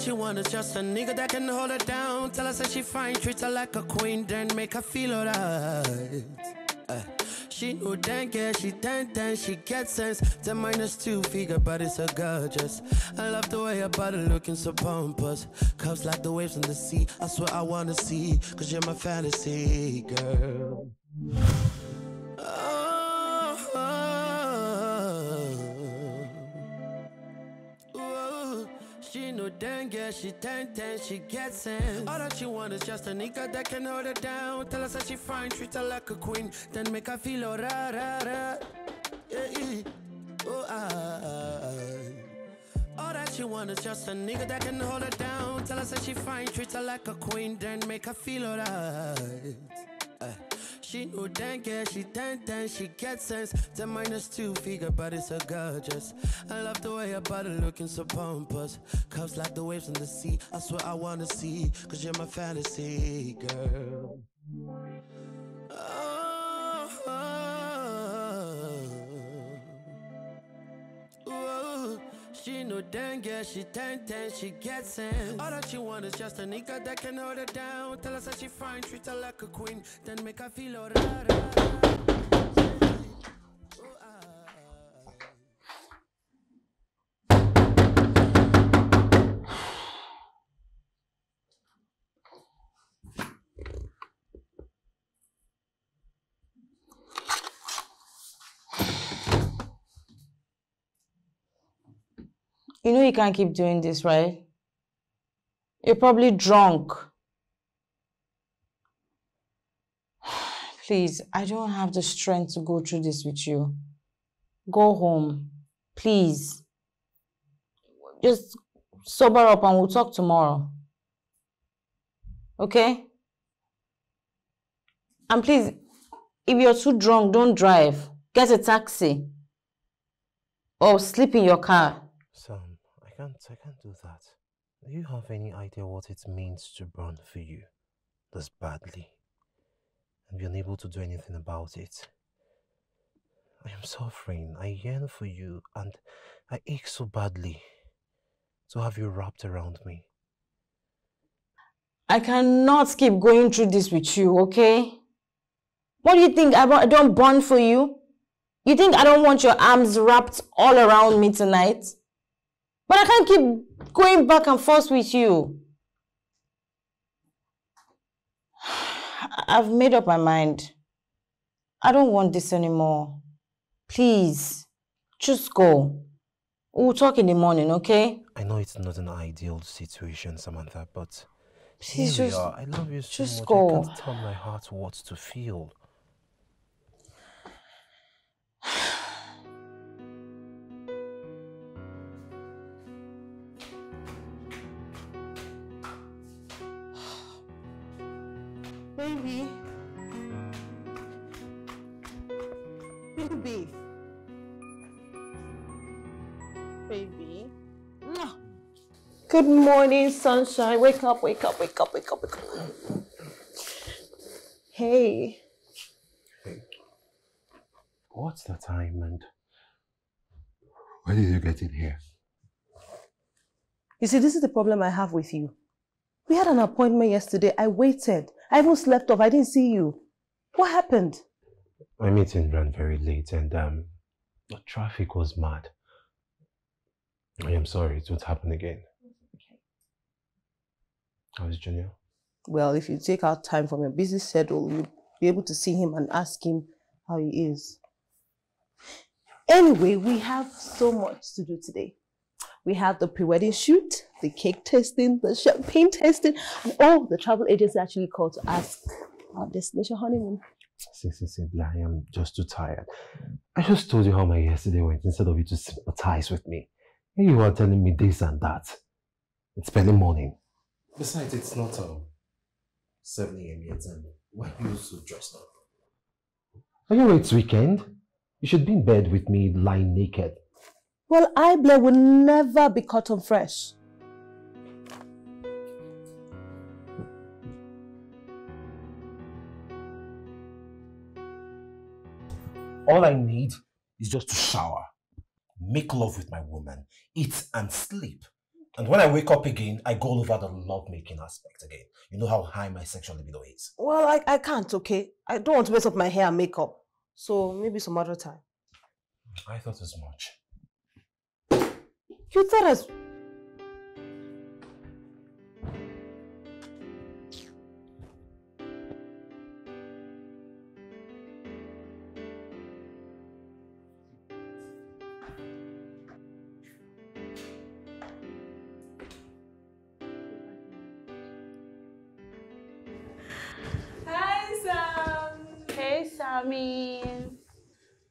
she want is just a nigga that can hold her down. Tell her that she fine, treat her like a queen, then make her feel alright. She no dank, yeah, she ten, she gets sense. 10 minus 2 figure, but it's so gorgeous. I love the way your body looking so pompous. Cups like the waves in the sea, I swear I wanna see, cause you're my fantasy, girl. She no dang, yeah, she ten, she gets in. All that she want is just a nigga that can hold her down. Tell her that she fine, treat her like a queen, then make her feel oh, ra-ra-ra. Yeah, oh, all that she want is just a nigga that can hold her down. Tell her that she fine, treat her like a queen, then make her feel alright. She no dank, yeah, she ten, she gets sense. 10 minus 2 figure, but it's so gorgeous. I love the way your body looking so pompous. Cups like the waves in the sea, I swear I wanna see, cause you're my fantasy, girl. She no dang, yeah, she ten, she gets sense. All that she want is just a nigga that can hold her down. Tell us that she fine, treat her like a queen, then make her feel all You know you can't keep doing this, right? You're probably drunk. Please, I don't have the strength to go through this with you. Go home, please. Just sober up and we'll talk tomorrow. Okay? And please, if you're too drunk, don't drive. Get a taxi. Or sleep in your car. Sam, I can't do that. Do you have any idea what it means to burn for you this badly and be unable to do anything about it? I am suffering, I yearn for you, and I ache so badly to have you wrapped around me. I cannot keep going through this with you, okay? What do you think, I don't burn for you? You think I don't want your arms wrapped all around me tonight? But I can't keep going back and forth with you. I've made up my mind. I don't want this anymore. Please, just go. We'll talk in the morning, okay? I know it's not an ideal situation, Samantha, but please here we are. I love you so much. Go. I can't tell my heart what to feel. Baby, baby. Good morning, sunshine. Wake up. Hey. What's the time and when did you get in here? You see, this is the problem I have with you. We had an appointment yesterday. I waited. I even slept off. I didn't see you. What happened? My meeting ran very late and the traffic was mad. I am sorry. It won't happen again. Okay. How is Junior? Well, if you take out time from your busy schedule, you'll be able to see him and ask him how he is. Anyway, we have so much to do today. We have the pre-wedding shoot, the cake tasting, the champagne tasting, and oh, the travel agency actually called to ask our destination honeymoon. Simply, I am just too tired. I just told you how my yesterday went instead of you to sympathize with me. Here you are telling me this and that. It's early morning. Besides, it's not 7 a.m. yet, and why are you so dressed up? Are you awake this weekend? You should be in bed with me, lying naked. Well, Ible will never be cotton fresh. All I need is just to shower, make love with my woman, eat and sleep. And when I wake up again, I go over the love-making aspect again. You know how high my sexual libido is. Well, I can't, okay? I don't want to mess up my hair and makeup. So maybe some other time. I thought as much. You thought as...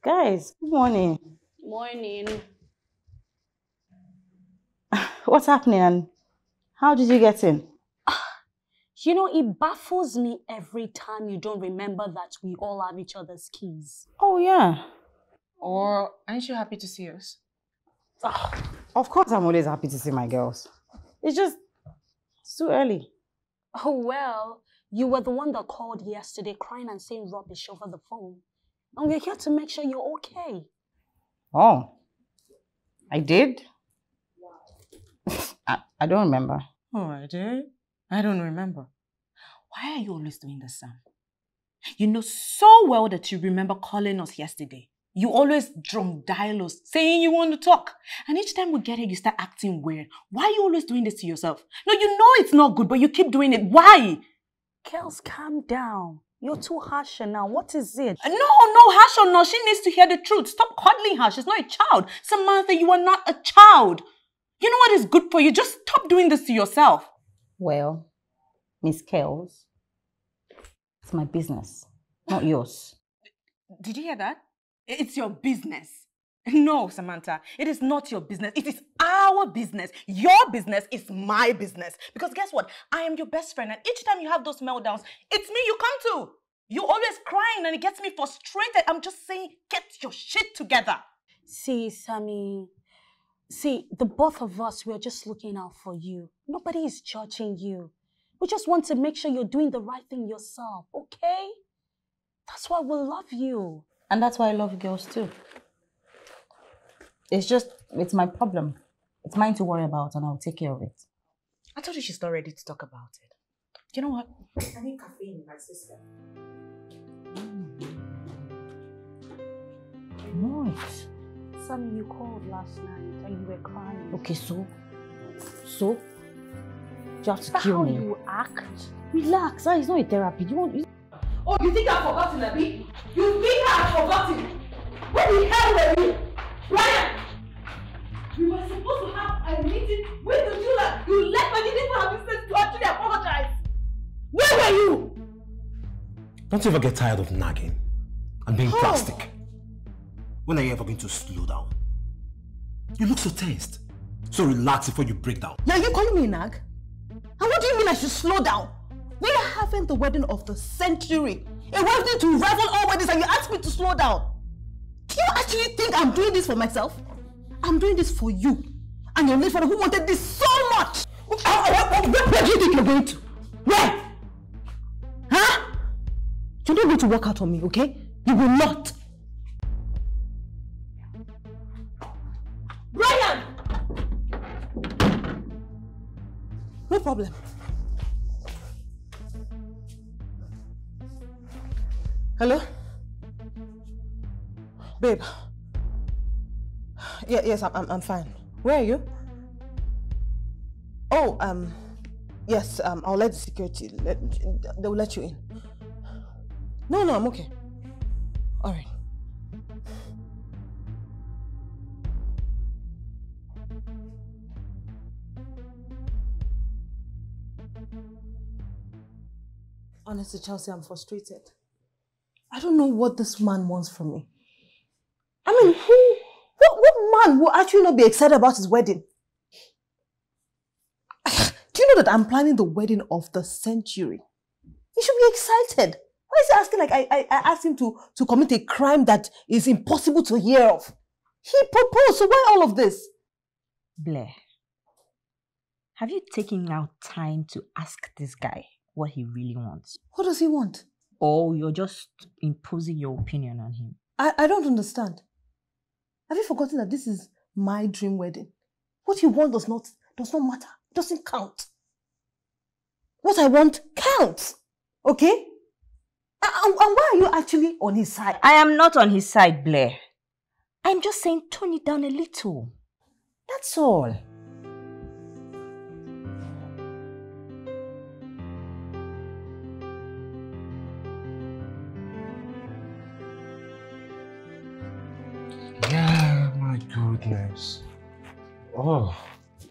Guys, good morning. Morning. What's happening and how did you get in? You know, it baffles me every time you don't remember that we all have each other's keys. Oh, yeah. Or aren't you happy to see us? Of course I'm always happy to see my girls. It's too early. Oh, well. You were the one that called yesterday crying and saying rubbish over the phone. And we're here to make sure you're okay. Oh, I did? I don't remember. Oh, I did? I don't remember. Why are you always doing this, Sam? You know so well that you remember calling us yesterday. You always drunk dial us, saying you want to talk. And each time we get here, you start acting weird. Why are you always doing this to yourself? No, you know it's not good, but you keep doing it. Why? Girls, calm down. You're too harsh now. What is it? No, harsh or not. She needs to hear the truth. Stop coddling her. She's not a child. Samantha, you are not a child. You know what is good for you. Just stop doing this to yourself. Well, Miss Kells, it's my business, not yours. Did you hear that? It's your business. No, Samantha, it is not your business. It is our business. Your business is my business. Because guess what? I am your best friend, and each time you have those meltdowns, it's me you come to. You're always crying, and it gets me frustrated. I'm just saying, get your shit together. See, Sammy, the both of us, we are just looking out for you. Nobody is judging you. We just want to make sure you're doing the right thing yourself, okay? That's why we love you. And that's why I love girls too. It's my problem. It's mine to worry about and I'll take care of it. I told you she's not ready to talk about it. You know what? I need caffeine, my sister. Nice. Sammy, you called last night and you were crying. Okay, so? You have to kill me. How you act? Relax, it's not a therapy. Oh, you think I've forgotten, Abby? You think I've forgotten? What the hell, Abby? Ryan! We were supposed to have a meeting with the jeweler. You left my meeting for her business to actually apologize. Where were you? Don't you ever get tired of nagging and being plastic? When are you ever going to slow down? You look so tensed. So relax before you break down. Now you're calling me nag? And what do you mean I should slow down? We are having the wedding of the century. A wedding to rival all weddings and you ask me to slow down. Do you actually think I'm doing this for myself? I'm doing this for you and your little father who wanted this so much! Where do you think you're going to? Where? Huh? You're not going to walk out on me, okay? You will not! Brian! No problem. Hello? Babe. Yeah, yes, I'm fine. Where are you? Oh, yes, I'll let the security, they'll let you in. No, I'm okay. All right. Honestly, Chelsea, I'm frustrated. I don't know what this man wants from me. I mean, what man will actually not be excited about his wedding? Do you know that I'm planning the wedding of the century? He should be excited. Why is he asking like I asked him to commit a crime that is impossible to hear of? He proposed, so why all of this? Blair, have you taken out time to ask this guy what he really wants? What does he want? Or you're just imposing your opinion on him? I don't understand. Have you forgotten that this is my dream wedding? What you want does not does not matter. It doesn't count. What I want counts. Okay? And why are you actually on his side? I am not on his side, Blair. I'm just saying tone it down a little. That's all. Yeah, my goodness. Oh,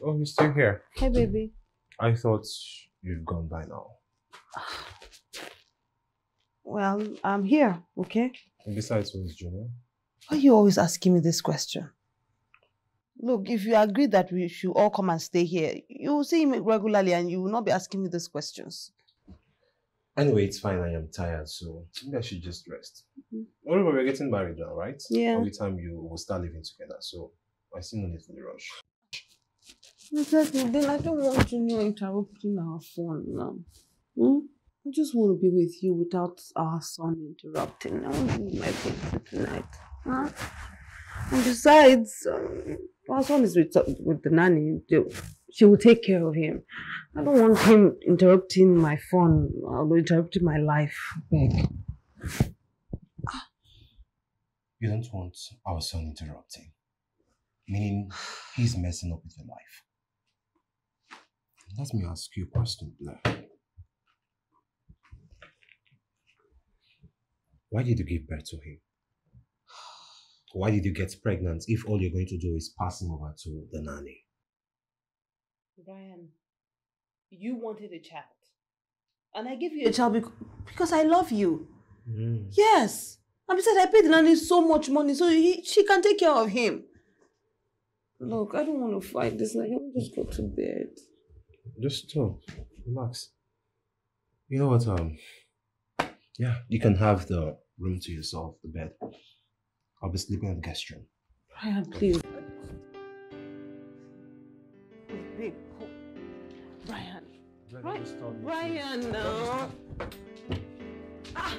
you're still here. Hey, baby. I thought you've gone by now. Well, I'm here, okay? And besides, where's Junior? Why are you always asking me this question? Look, if you agree that we should all come and stay here, you will see him regularly and you will not be asking me these questions. Anyway, it's fine. I am tired, so maybe I should just rest. Remember, we're getting married now, right? Yeah. Every time you will start living together, so I still don't need to rush. Exactly. Then I don't want Junior interrupting our phone now. Hmm? I just want to be with you without our son interrupting. I want to do my thing for tonight. Huh? And besides, our son is with the nanny. She will take care of him. I don't want him interrupting my phone, or interrupting my life. You don't want our son interrupting, meaning he's messing up with your life. Let me ask you a question, Blair. Why did you give birth to him? Why did you get pregnant if all you're going to do is pass him over to the nanny? Brian, you wanted a child. And I gave you a child because I love you. Mm. Yes. And besides, I paid the nanny so much money so she can take care of him. Look, I don't want to fight this. I want to just go to bed. Just stop. Relax. You know what, yeah, you can have the room to yourself, the bed. I'll be sleeping in the guest room. Brian, please. Babe, Brian. Brian, no. Ah.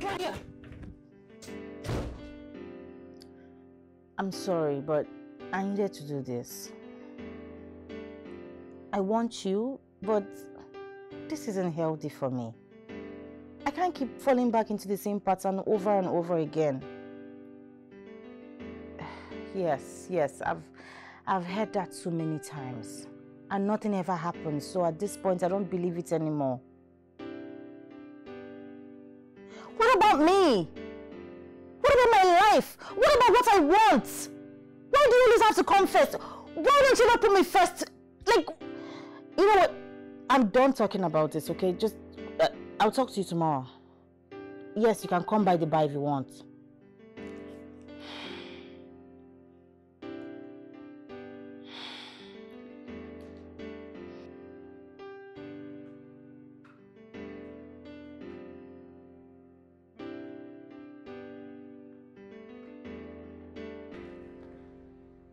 Brian. I'm sorry, but I needed to do this. I want you, but this isn't healthy for me. I can't keep falling back into the same pattern over and over again. Yes, I've heard that so many times. And nothing ever happens, so at this point I don't believe it anymore. What about me? What about my life? What about what I want? Why do you always have to come first? Why don't you not put me first? Like, you know what? I'm done talking about this, okay? Just... I'll talk to you tomorrow. Yes, you can come by the bar if you want.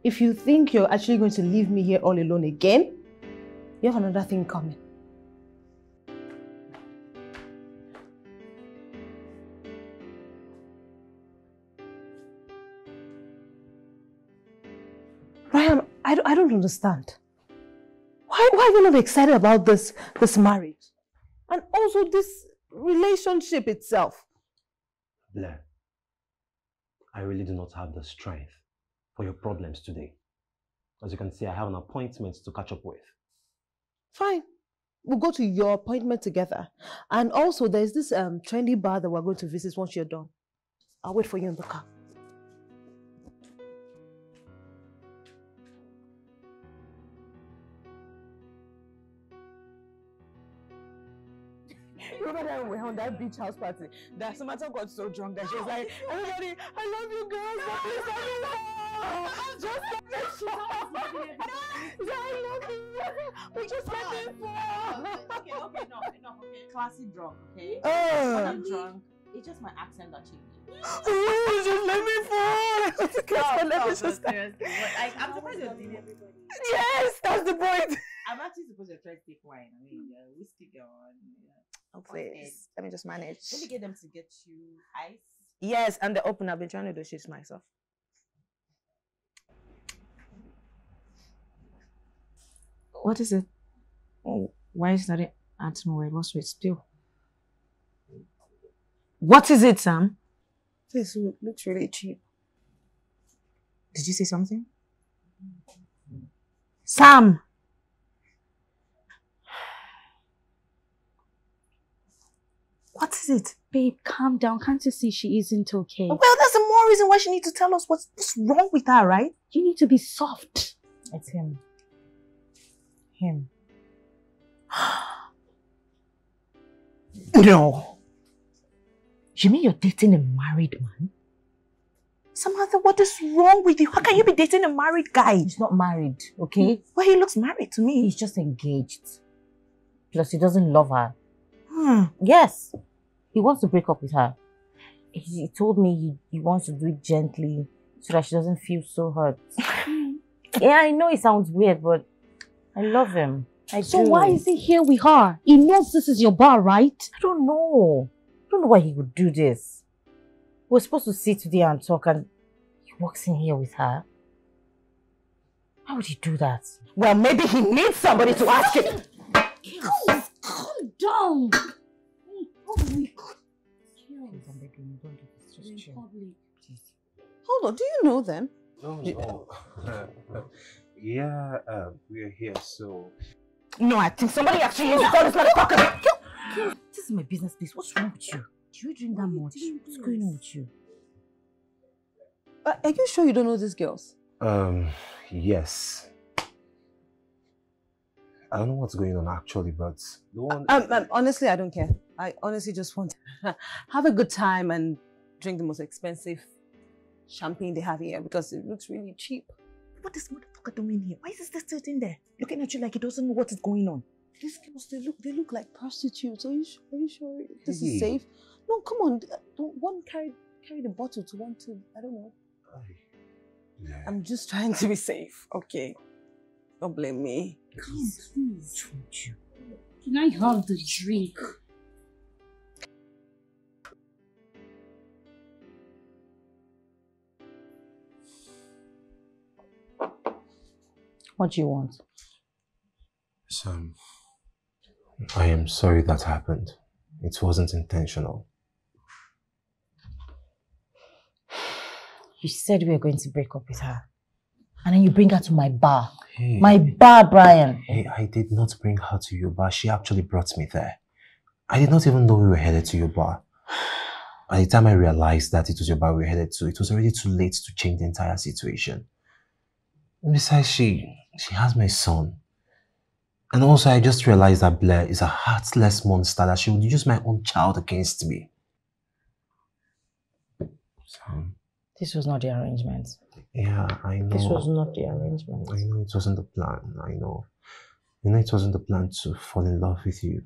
If you think you're actually going to leave me here all alone again, you have another thing coming. I don't understand. Why are you not excited about this marriage? And also this relationship itself? Blair, I really do not have the strength for your problems today. As you can see, I have an appointment to catch up with. Fine. We'll go to your appointment together. And also there's this trendy bar that we're going to visit once you're done. I'll wait for you in the car. Remember that when we were on that beach house party, that Samantha got so drunk that she was like, everybody, I love you girls, we just met before. Okay, no, classy drunk, okay? When I'm drunk, it's just my accent that changes. Oh, just let me fall! Seriously, I'm surprised you're doing everything. Yes, that's the point! I'm actually supposed to try to take wine, I mean, whiskey girl. Please, let me just manage. Let me get them to get you ice. Yes, and the opener. I've been trying to do shit myself. What is it? Oh, why is that it? What's with still? What is it, Sam? This looks really cheap. Did you say something? Sam! What is it? Babe, calm down. Can't you see she isn't okay? Oh, well, that's the more reason why she needs to tell us what's wrong with her, right? You need to be soft. It's him. Him. No. You mean you're dating a married man? Samantha, what is wrong with you? How can you be dating a married guy? He's not married, okay? Well, he looks married to me. He's just engaged. Plus, he doesn't love her. Hmm. Yes. He wants to break up with her. He told me he wants to do it gently so that she doesn't feel so hurt. Yeah, I know it sounds weird, but I love him. So why is he here with her? He knows this is your bar, right? I don't know. I don't know why he would do this. We're supposed to sit today and talk and he walks in here with her. Why would he do that? Well, maybe he needs somebody to ask him. Oh, calm down. Oh my God. Hold on, do you know them? Oh, no. Yeah, we're here, so... No, I think somebody actually has to call this motherfucker! This is my business place. What's wrong with you? Do you drink that much? What's going on with you? Are you sure you don't know these girls? Yes. I don't know what's going on actually, but... No one... honestly, I don't care. I honestly just want to have a good time and drink the most expensive champagne they have here because it looks really cheap. What is motherfucker doing here? Why is this sitting there looking at you like he doesn't know what is going on? These girls, they look like prostitutes. Are you sure this is safe? No, come on. One carry the bottle to one to I don't know. Yeah. I'm just trying to be safe. Okay, don't blame me. Come, please. Can I have the drink? What do you want? Sam, I am sorry that happened. It wasn't intentional. You said we were going to break up with her. And then you bring her to my bar. Hey. My bar, Brian. Hey, I did not bring her to your bar. She actually brought me there. I did not even know we were headed to your bar. By the time I realized that it was your bar we were headed to, it was already too late to change the entire situation. Besides, she has my son. And also, I just realized that Blair is a heartless monster, that she would use my own child against me. So, this was not the arrangement. Yeah, I know. This was not the arrangement. I know it wasn't the plan. I know. You know, it wasn't the plan to fall in love with you.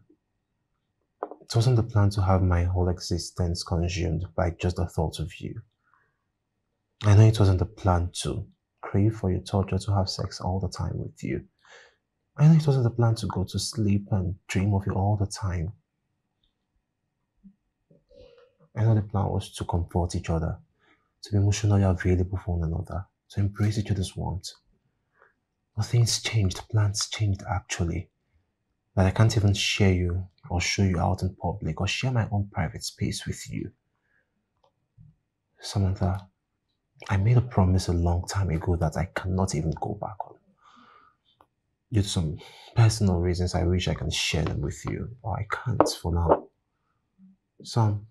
It wasn't the plan to have my whole existence consumed by just the thought of you. I know it wasn't the plan to crave for your torture, to have sex all the time with you. I know it wasn't the plan to go to sleep and dream of you all the time. I know the plan was to comfort each other, to be emotionally available for one another, to embrace each other's warmth. But things changed, plans changed actually. That I can't even share you or show you out in public or share my own private space with you. Samantha, I made a promise a long time ago that I cannot even go back on. Due to some personal reasons, I wish I can share them with you, but I can't for now. So,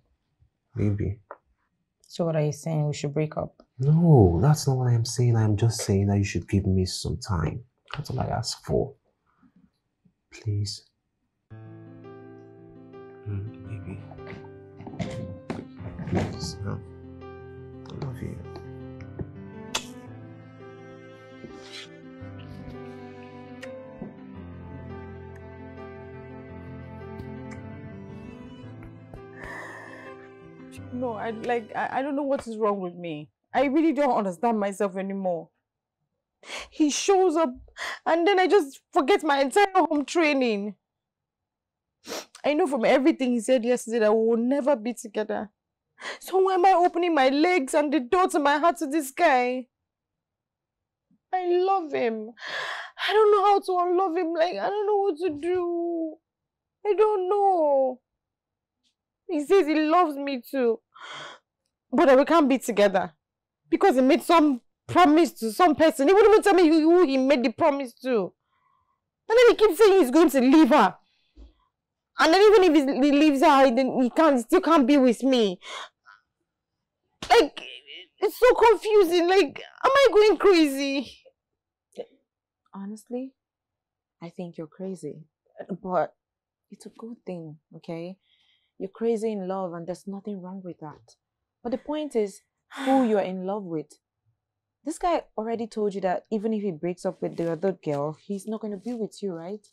maybe. So what are you saying? We should break up? No, that's not what I am saying. I am just saying that you should give me some time. That's all I ask for. Please. Maybe. Please, no. I love you. No, I don't know what is wrong with me. I really don't understand myself anymore. He shows up and then I just forget my entire home training. I know from everything he said yesterday that we will never be together. So why am I opening my legs and the door to my heart to this guy? I love him. I don't know how to unlove him. Like, I don't know what to do. I don't know. He says he loves me too. But we can't be together. Because he made some promise to some person. He wouldn't even tell me who he made the promise to. And then he keeps saying he's going to leave her. And then even if he leaves her, he still can't be with me. Like, it's so confusing. Like, am I going crazy? Honestly, I think you're crazy. But it's a good thing, okay? You're crazy in love and there's nothing wrong with that. But the point is who you're in love with. This guy already told you that even if he breaks up with the other girl, he's not going to be with you, right?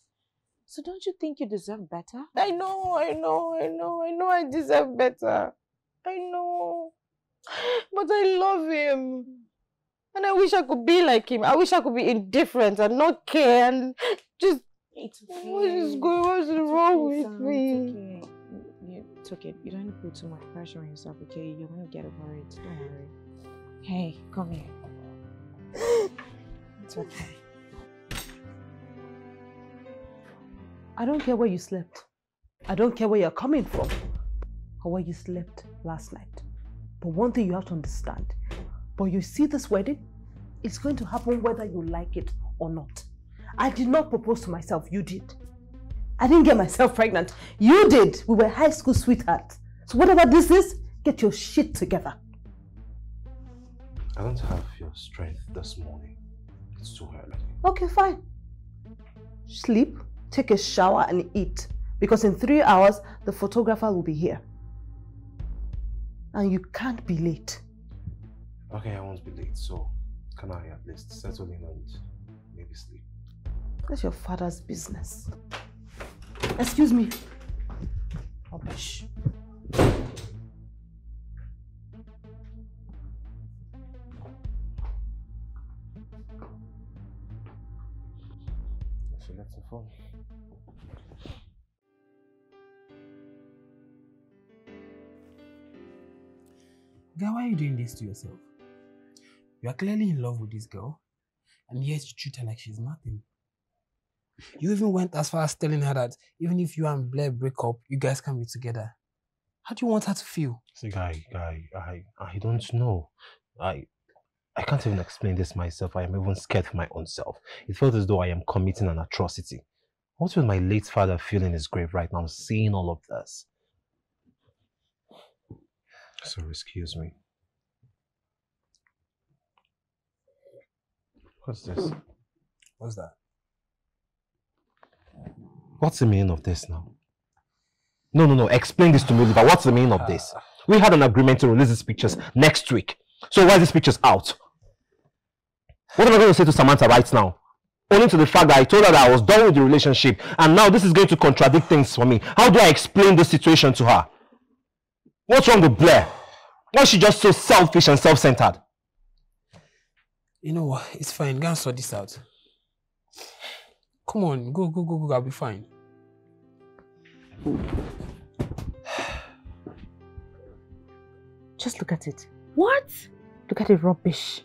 So don't you think you deserve better? I know. I deserve better. I know. But I love him. And I wish I could be like him. I wish I could be indifferent and not care and just... It's okay. What's wrong with me? It's okay. It's okay. You don't need to put too much pressure on yourself, okay? You're going to get over it. Don't worry. Hey, come here. It's okay. I don't care where you slept. I don't care where you're coming from or where you slept last night. But one thing you have to understand. But you see this wedding? It's going to happen whether you like it or not. I did not propose to myself. You did. I didn't get myself pregnant. You did. We were high school sweethearts. So whatever this is, get your shit together. I don't have your strength this morning. It's too early. Okay, fine. Sleep, take a shower and eat. Because in 3 hours, the photographer will be here. And you can't be late. Okay, I won't be late. So can I at least settle in and maybe sleep? That's your father's business. Excuse me. Rubbish. So that's the phone. Girl, why are you doing this to yourself? You are clearly in love with this girl, and yet you treat her like she's nothing. You even went as far as telling her that even if you and Blair break up, you guys can be together. How do you want her to feel? See, I don't know. I can't even explain this myself. I am even scared for my own self. It felt as though I am committing an atrocity. What will my late father feel in his grave right now, seeing all of this? So, excuse me. What's this? What's that? What's the meaning of this now? No. Explain this to me, Oliver. What's the meaning of this? We had an agreement to release these pictures next week. So why are these pictures out? What am I going to say to Samantha right now? Only to the fact that I told her that I was done with the relationship and now this is going to contradict things for me. How do I explain this situation to her? What's wrong with Blair? Why is she just so selfish and self-centered? You know what? It's fine. Go and sort this out. Come on, go, I'll be fine. Just look at it. What? Look at the rubbish.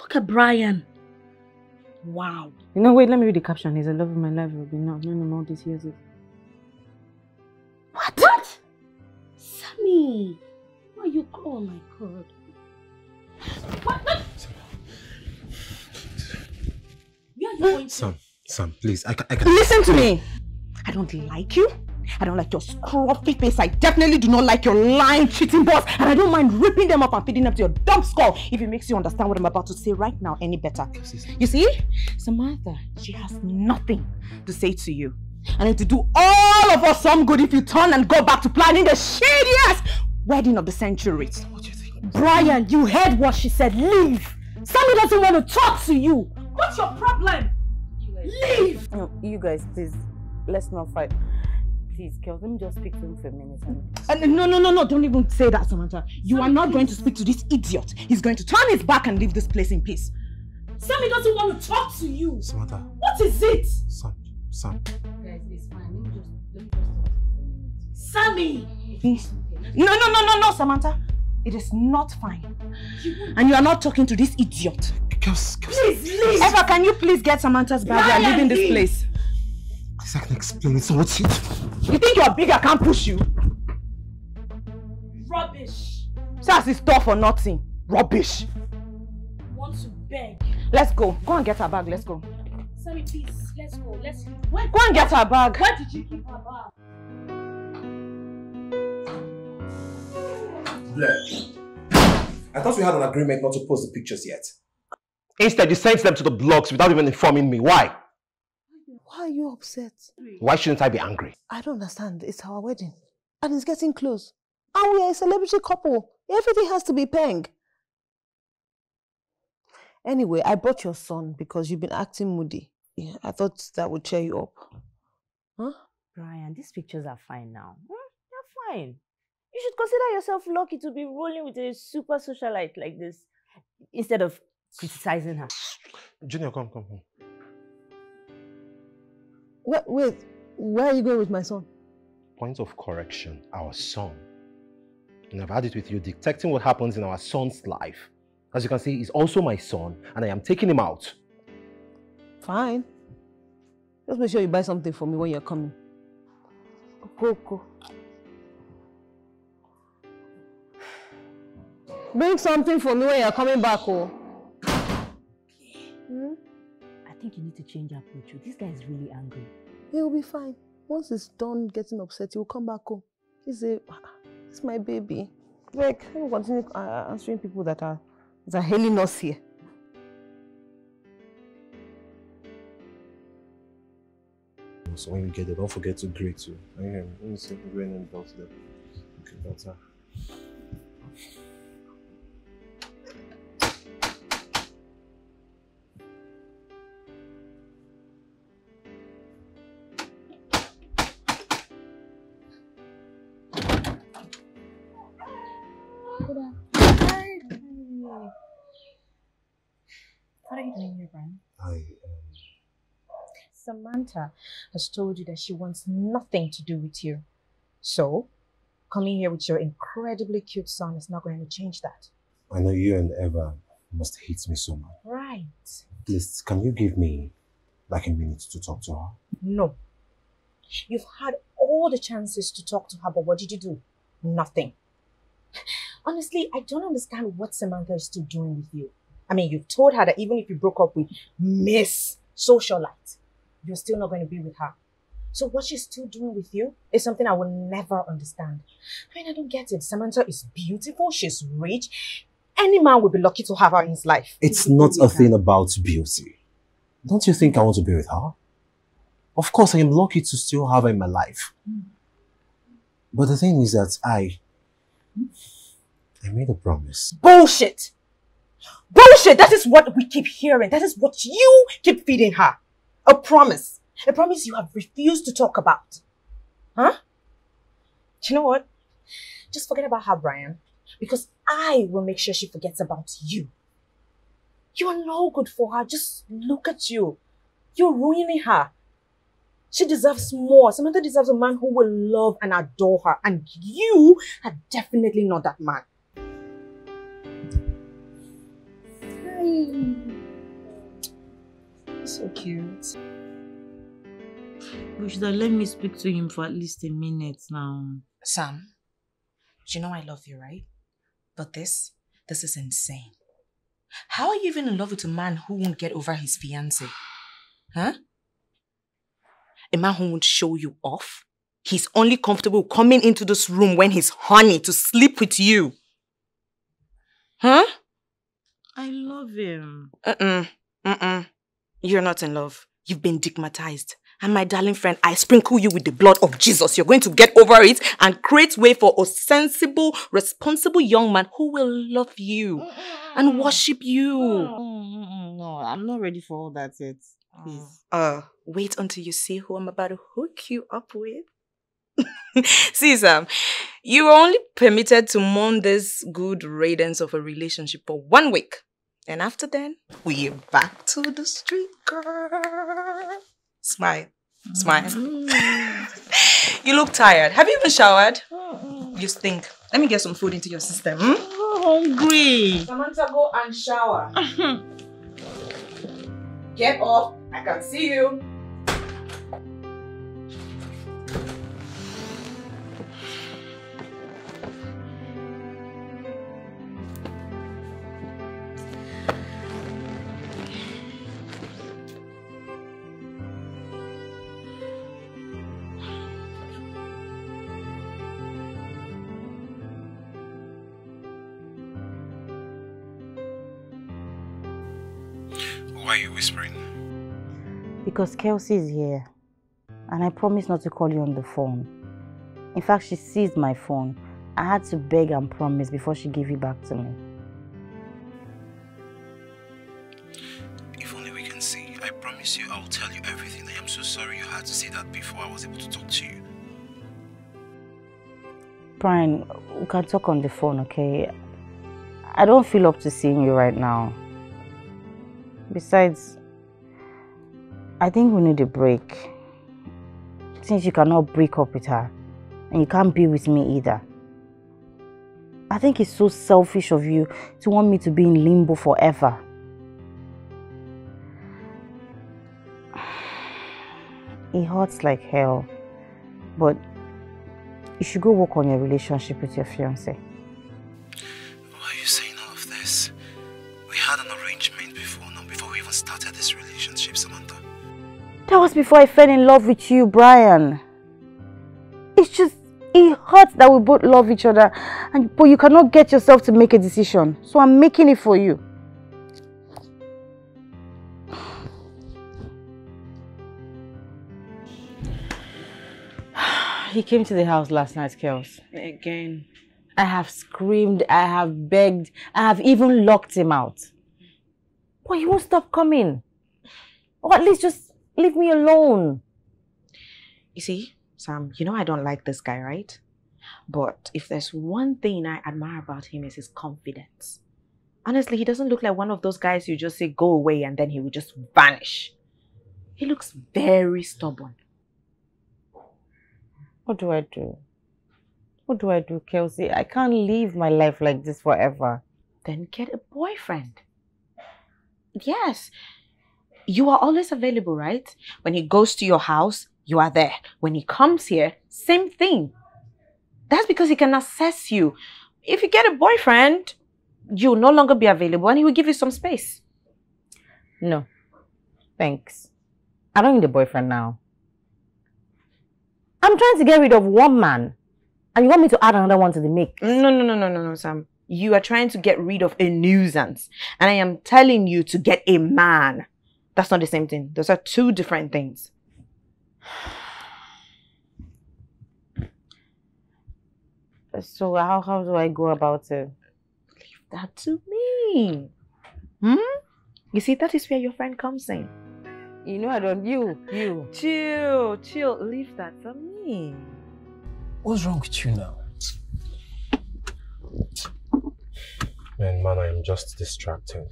Look at Brian. Wow. You know, wait, let me read the caption. He's a love of my life, will be not known all these years. What? Sammy. Why are you? Oh my God. What? Where are you going to? Sam, please, I can... Listen to me! I don't like you. I don't like your scruffy face. I definitely do not like your lying, cheating boss. And I don't mind ripping them up and feeding them to your dumb skull if it makes you understand what I'm about to say right now any better. You see? Samantha, she has nothing to say to you. And it will do all of us some good if you turn and go back to planning the shadiest wedding of the century. What do you think? Brian, you heard what she said. Leave! Sammy doesn't want to talk to you. What's your problem? Leave! No, you guys, please, let's not fight. Please, girls, let me just speak to him for a minute. No, don't even say that, Samantha. You are not going to speak to this idiot. He's going to turn his back and leave this place in peace. Sammy doesn't want to talk to you. Samantha. What is it? Sam. Guys, it's fine. Let me just talk to you. Sammy! No, Samantha. It is not fine. And you are not talking to this idiot. Please. Eva, can you please get Samantha's bag? We are leaving this place. Please, I can explain it. So what's it? You think you're big, I can't push you? Rubbish. Sass is tough or nothing. Rubbish. I want to beg. Let's go. Go and get her bag. Let's go. Sorry, please. Let's go. Let's go. Go and get her bag. Where did you keep her bag? I thought we had an agreement not to post the pictures yet. Instead, you sent them to the blogs without even informing me. Why? Why are you upset? Why shouldn't I be angry? I don't understand. It's our wedding. And it's getting close. And we are a celebrity couple. Everything has to be peng. Anyway, I brought your son because you've been acting moody. Yeah, I thought that would cheer you up. Huh? Brian, these pictures are fine now. They're fine. You should consider yourself lucky to be rolling with a super socialite like this instead of criticizing her. Junior, come. Wait, where are you going with my son? Point of correction, our son. And I've had it with you detecting what happens in our son's life. As you can see, he's also my son and I am taking him out. Fine. Just make sure you buy something for me when you're coming. Coco. Bring something for me when you're coming back, oh. Okay. Hmm? I think you need to change your approach. This guy is really angry. He'll be fine. Once he's done getting upset, he'll come back home. He's a... It's my baby. Like, I will continue answering people that are hailing us here. So when you get there, don't forget to greet you. I am. Let me see if you're going about them. Okay, that's her. What are you doing here, Brian? Samantha has told you that she wants nothing to do with you. So, coming here with your incredibly cute son is not going to change that. I know you and Eva must hate me so much. Right. Please, can you give me like a minute to talk to her? No. You've had all the chances to talk to her, but what did you do? Nothing. Honestly, I don't understand what Samantha is still doing with you. I mean, you've told her that even if you broke up with Miss Socialite, you're still not going to be with her. So what she's still doing with you is something I will never understand. I mean, I don't get it. Samantha is beautiful. She's rich. Any man would be lucky to have her in his life. It's not a thing about beauty. Don't you think I want to be with her? Of course, I am lucky to still have her in my life. Mm. But the thing is that I made a promise. Bullshit! Bullshit! That is what we keep hearing. That is what you keep feeding her. A promise. A promise you have refused to talk about. Huh? Do you know what? Just forget about her, Brian. Because I will make sure she forgets about you. You are no good for her. Just look at you. You're ruining her. She deserves more. Samantha deserves a man who will love and adore her. And you are definitely not that man. So cute. You should have let me speak to him for at least a minute now. Sam, you know I love you, right? But this is insane. How are you even in love with a man who won't get over his fiancée? Huh? A man who won't show you off? He's only comfortable coming into this room when he's horny to sleep with you. Huh? I love him. You're not in love. You've been stigmatized. And my darling friend, I sprinkle you with the blood of Jesus. You're going to get over it and create way for a sensible, responsible young man who will love you and worship you. No, I'm not ready for all that yet. Please. Wait until you see who I'm about to hook you up with. See, Sam, you were only permitted to mourn this good riddance of a relationship for 1 week. And after then, we're back to the street, girl. Smile. You look tired. Have you even showered? You stink. Let me get some food into your system. Hmm? so hungry. Samantha, go and shower. Get up. I can see you. Why are you whispering? Because Kelsey is here and I promised not to call you on the phone. In fact, she seized my phone. I had to beg and promise before she gave it back to me. If only we can see. I promise you I will tell you everything. I am so sorry you had to say that before I was able to talk to you. Brian, we can talk on the phone, okay? I don't feel up to seeing you right now. Besides, I think we need a break. Since you cannot break up with her, and you can't be with me either. I think it's so selfish of you to want me to be in limbo forever. It hurts like hell, but you should go work on your relationship with your fiancé. Why are you saying all of this? We had an arrangement before we even started this relationship, Samantha. That was before I fell in love with you, Brian. It's just, it hurts that we both love each other, but you cannot get yourself to make a decision. So I'm making it for you. He came to the house last night, Kels. Again. I have screamed, I have begged, I have even locked him out. But he won't stop coming. Or at least just leave me alone. You see, Sam, you know I don't like this guy, right? But if there's one thing I admire about him is his confidence. Honestly, he doesn't look like one of those guys you just say, go away, and then he will just vanish. He looks very stubborn. What do I do? What do I do, Kelsey? I can't live my life like this forever. Then get a boyfriend. Yes. You are always available, right? When he goes to your house, you are there. When he comes here, same thing. That's because he can assess you. If you get a boyfriend, you'll no longer be available and he will give you some space. No. Thanks. I don't need a boyfriend now. I'm trying to get rid of one man. And you want me to add another one to the mix? No, Sam. You are trying to get rid of a nuisance. And I am telling you to get a man. That's not the same thing. Those are two different things. So how do I go about it? Leave that to me. You see, that is where your friend comes in. You know I don't. You. Chill. Leave that to me. What's wrong with you now? Man, I am just distracted.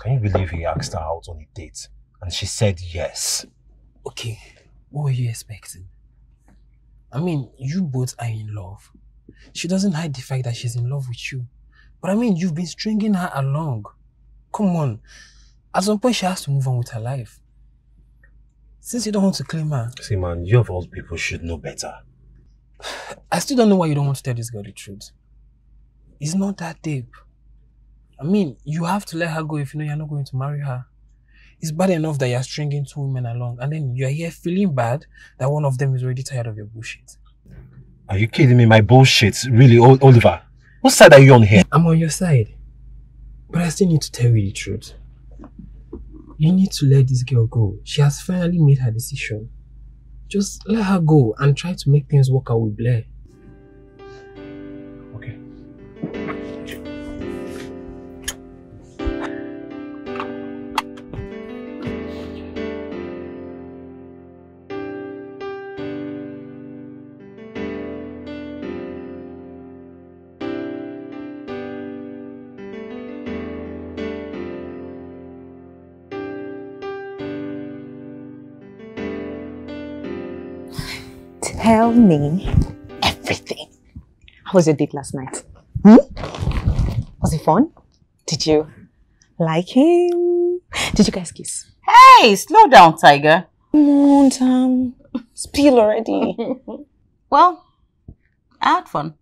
Can you believe he asked her out on a date? And she said yes. Okay, what were you expecting? I mean, you both are in love. She doesn't hide the fact that she's in love with you. But I mean, you've been stringing her along. Come on. At some point, she has to move on with her life. Since you don't want to claim her... See, man, you of all people should know better. I still don't know why you don't want to tell this girl the truth. It's not that deep. I mean, you have to let her go if you know you're not going to marry her. It's bad enough that you're stringing two women along and then you're here feeling bad that one of them is already tired of your bullshit. Are you kidding me? My bullshit? Really, Oliver? What side are you on here? I'm on your side. But I still need to tell you the truth. You need to let this girl go. She has finally made her decision. Just let her go and try to make things work out with Blair. Okay. Tell me everything. How was your date last night? Was fun? Did you like him? Did you guys kiss? Hey, slow down, Tiger. Come on, Tom. Spill already. Well, I had fun.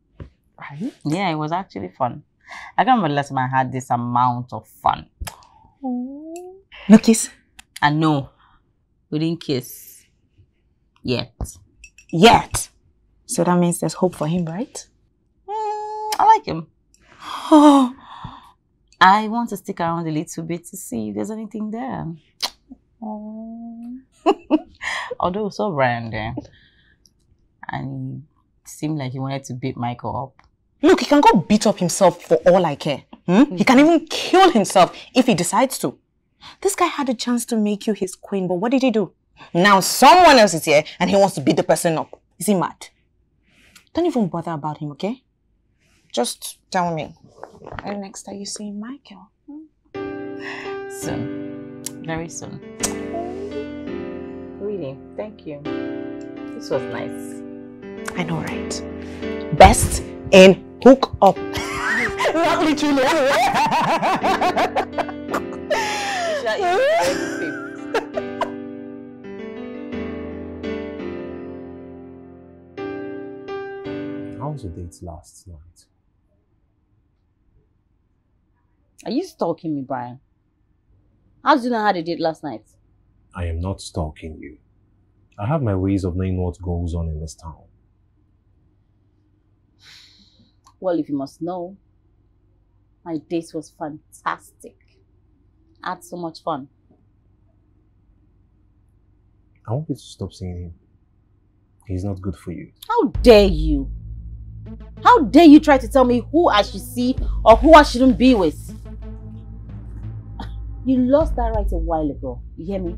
Right? Yeah, it was actually fun. I can't remember the last time I had this amount of fun. No kiss? And no, we didn't kiss. Yet. Yet? So that means there's hope for him, right? I like him. Oh, I want to stick around a little bit to see if there's anything there. Oh. Although so Brandon, and it seemed like he wanted to beat Michael up. Look, he can go beat up himself for all I care. Hmm? He can even kill himself if he decides to. This guy had a chance to make you his queen, but what did he do? Now someone else is here and he wants to beat the person up. Is he mad? Don't even bother about him, okay? Just tell me. And next time you see Michael. Hmm? Soon. Very soon. Really, thank you. This was nice. I know, right? Best in hook up. Not literally. How was your date last night? Are you stalking me, Brian? How do you know how to date last night? I am not stalking you. I have my ways of knowing what goes on in this town. Well, if you must know, my date was fantastic. I had so much fun. I want you to stop seeing him. He's not good for you. How dare you? How dare you try to tell me who I should see or who I shouldn't be with? You lost that right a while ago. You hear me?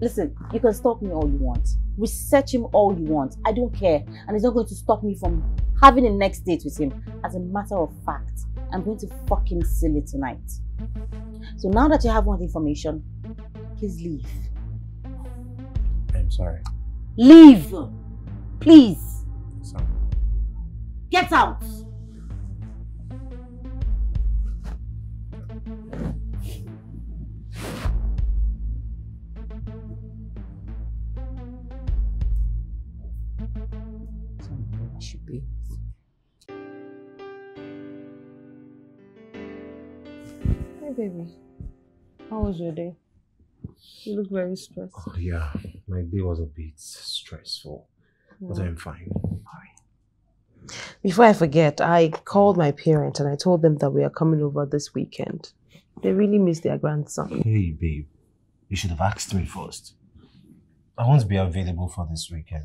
Listen, you can stalk me all you want. Research him all you want. I don't care. And it's not going to stop me from having a next date with him. As a matter of fact, I'm going to fucking seal it tonight. So now that you have more information, please leave. I'm sorry. Leave! Please! Sorry. Get out! Hey baby, how was your day? You look very stressed. Oh yeah, my day was a bit stressful, but I'm fine. Hi. Before I forget, I called my parents and I told them that we are coming over this weekend. They really miss their grandson. Hey babe, you should have asked me first. I won't be available for this weekend,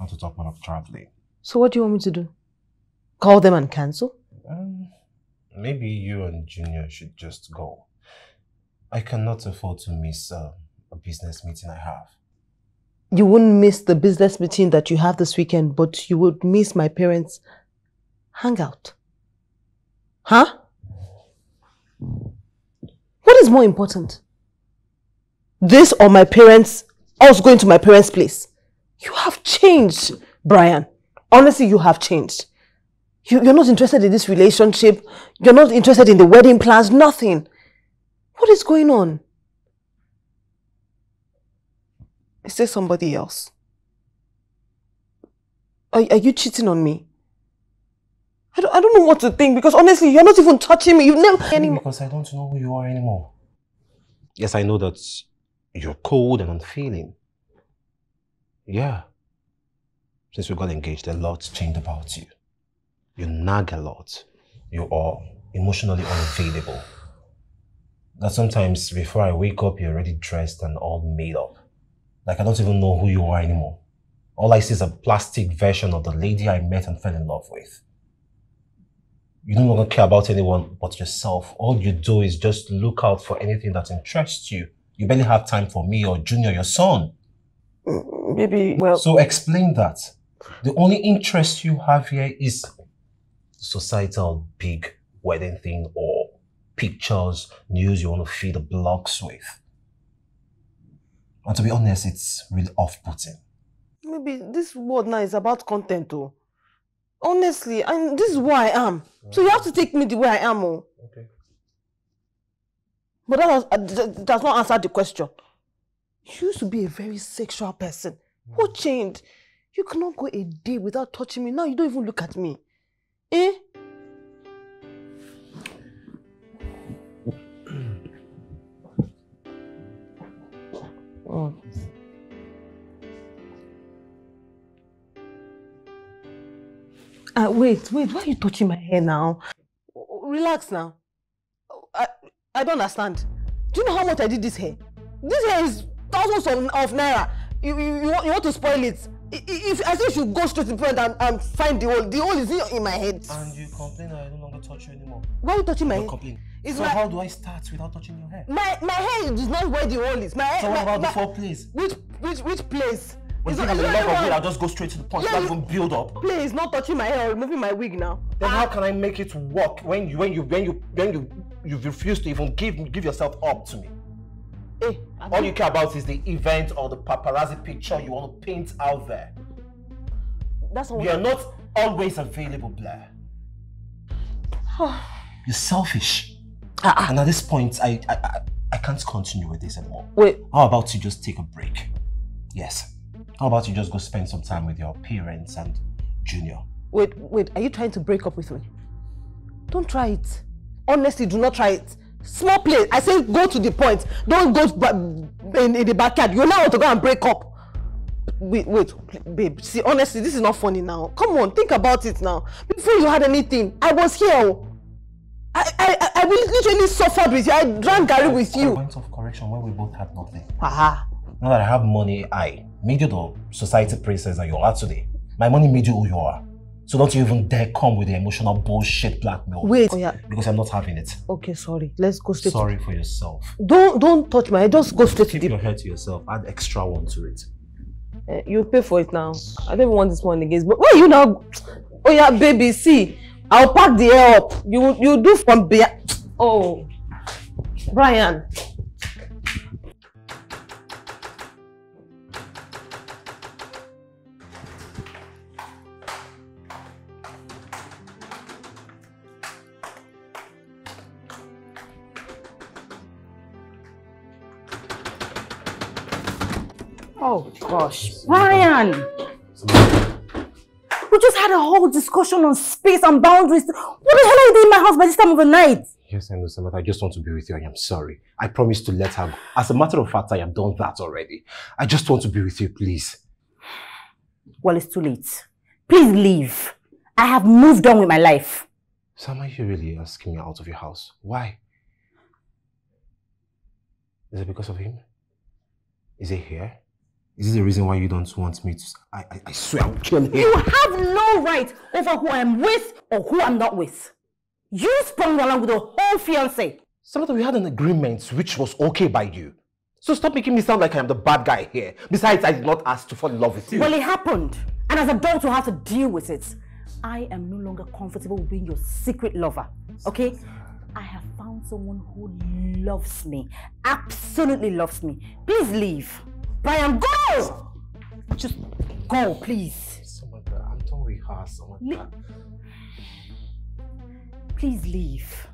not to talk about traveling. So what do you want me to do? Call them and cancel? Maybe you and Junior should just go. I cannot afford to miss a business meeting I have. You wouldn't miss the business meeting that you have this weekend, but you would miss my parents' hangout. Huh? What is more important? This or my parents, us going to my parents' place? You have changed, Brian. Honestly, you have changed. You're not interested in this relationship. You're not interested in the wedding plans, nothing. What is going on? Is there somebody else? Are you cheating on me? I don't know what to think because honestly, you're not even touching me. You've never... Because I don't know who you are anymore. Yes, I know that you're cold and unfeeling. Yeah. Since we got engaged, a lot's changed about you. You nag a lot. You are emotionally unavailable. That sometimes before I wake up, you're already dressed and all made up. Like I don't even know who you are anymore. All I see is a plastic version of the lady I met and fell in love with. You no longer care about anyone but yourself. All you do is just look out for anything that interests you. You barely have time for me or Junior, your son. Maybe, well... So explain that. The only interest you have here is societal big wedding thing or pictures, news you want to feed the blogs with. And to be honest, it's really off-putting. Maybe this world now is about content, though. Honestly, and this is who I am. So you have to take me the way I am. Oh. Okay. But that does not answer the question. You used to be a very sexual person. Mm. What changed? You cannot go a day without touching me. Now you don't even look at me. Eh? Oh. Wait, why are you touching my hair now? Relax now. I don't understand. Do you know how much I did this hair? This hair is thousands of naira. You want to spoil it? I think you should go straight to the point and find the hole. The hole is in my head. And you complain that I no longer touch you anymore. Why are you touching my hair? Complain. So how do I start without touching your hair? My hair is not where the hole is. So what about the four place? Which place? When you have a lot of weight, I'll just go straight to the point. Not even build up. Please, not touching my hair or removing my wig now. Then how can I make it work when you refuse to even give yourself up to me? Hey, all you care about is the event or the paparazzi picture you want to paint out there. That's all. You're not always available, Blair. You're selfish. And at this point, I can't continue with this anymore. Wait. How about you just take a break? Yes. How about you just go spend some time with your parents and Junior? Wait, are you trying to break up with me? Don't try it. Honestly, do not try it. Small place. I say go to the point. Don't go in the backyard. You know how to go and break up. Wait, babe. See, honestly, this is not funny now. Come on, think about it now. Before you had anything, I was here. I literally suffered with you. I drank Gary with you. Points of correction when we both had nothing. Aha. Now that I have money, I made you the society princess that you are today. My money made you who you are. So don't you even dare come with the emotional bullshit blackmail. Wait. Oh, yeah. Because I'm not having it. Okay, sorry. Let's go straight. Sorry for yourself. Don't touch my head. Just go straight. Keep your hair to yourself. Add extra one to it. You'll pay for it now. I don't even want this one again. But where are you now? Oh yeah, baby. See, I'll pack the hair up. You do from behind. Oh, Brian. Oh gosh, Brian! We just had a whole discussion on space and boundaries. What the hell are you doing in my house by this time of the night? Yes, I know, Samantha. I just want to be with you. I am sorry. I promised to let her go. As a matter of fact, I have done that already. I just want to be with you, please. Well, it's too late. Please leave. I have moved on with my life. Sam, are you really asking me out of your house? Why? Is it because of him? Is it here? Is this the reason why you don't want me to? I swear I will kill him. You have no right over who I am with or who I'm not with. You sprung along with the whole fiancé. Samantha, we had an agreement which was okay by you. So stop making me sound like I am the bad guy here. Besides, I did not ask to fall in love with you. Well, it happened. And as a daughter, I have to deal with it. I am no longer comfortable with being your secret lover. Okay? I have found someone who loves me. Absolutely loves me. Please leave. Brian, go! Just go, please. Samantha, I'm done with her, Samantha. Please leave.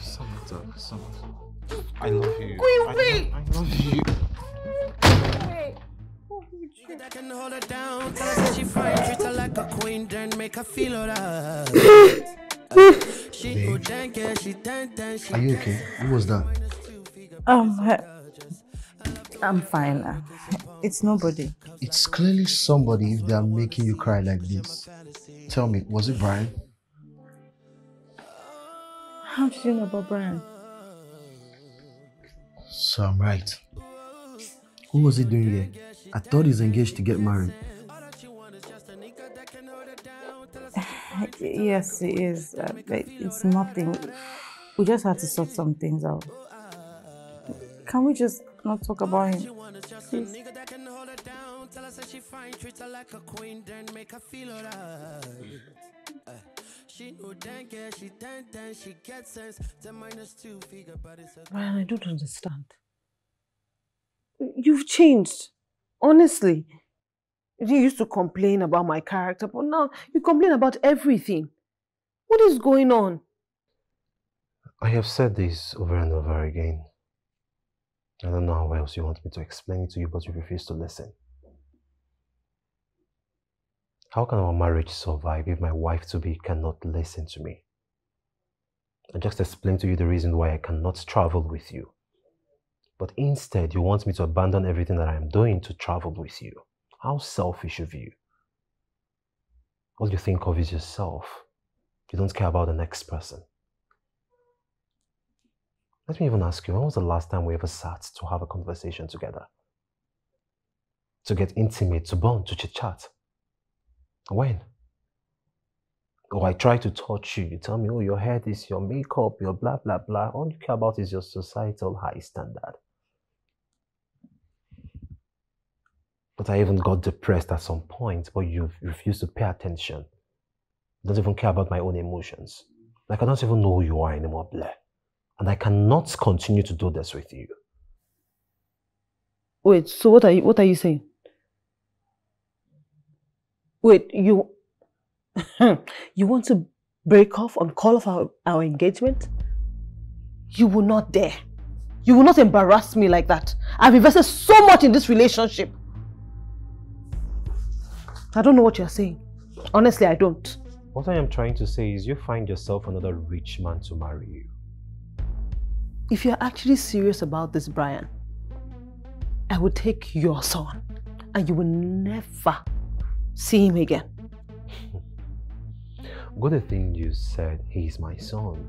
Samantha. I love you. Go away! I love you. I can hold her down. Tell her she fine. Treat her like a queen. Then make her feel alright. Are you okay? Who was that? I'm fine. It's nobody. It's clearly somebody if they are making you cry like this. Tell me, was it Brian? How do you know about Brian? So I'm right. Who was he doing here? I thought he's engaged to get married. Yes, he is. But it's nothing. We just had to sort some things out. Can we just not talk about him? Please. Brian, I don't understand. You've changed. Honestly. You used to complain about my character, but now you complain about everything. What is going on? I have said this over and over again. I don't know how else you want me to explain it to you, but you refuse to listen. How can our marriage survive if my wife-to-be cannot listen to me? I just explained to you the reason why I cannot travel with you. But instead, you want me to abandon everything that I am doing to travel with you. How selfish of you. All you think of is yourself. You don't care about the next person. Let me even ask you, when was the last time we ever sat to have a conversation together? To get intimate, to bond, to chit-chat? When? Oh, I try to touch you. You tell me, oh, your hair, this, your makeup, your blah, blah, blah. All you care about is your societal high standard. But I even got depressed at some point, but you refuse to pay attention. You don't even care about my own emotions. Like, I don't even know who you are anymore, Blair. And I cannot continue to do this with you. Wait, so what are you saying? Wait, you... You want to break off and call off our engagement? You will not dare. You will not embarrass me like that. I've invested so much in this relationship. I don't know what you're saying. Honestly, I don't. What I am trying to say is you find yourself another rich man to marry you. If you're actually serious about this, Brian, I will take your son and you will never see him again. Good thing you said he is my son,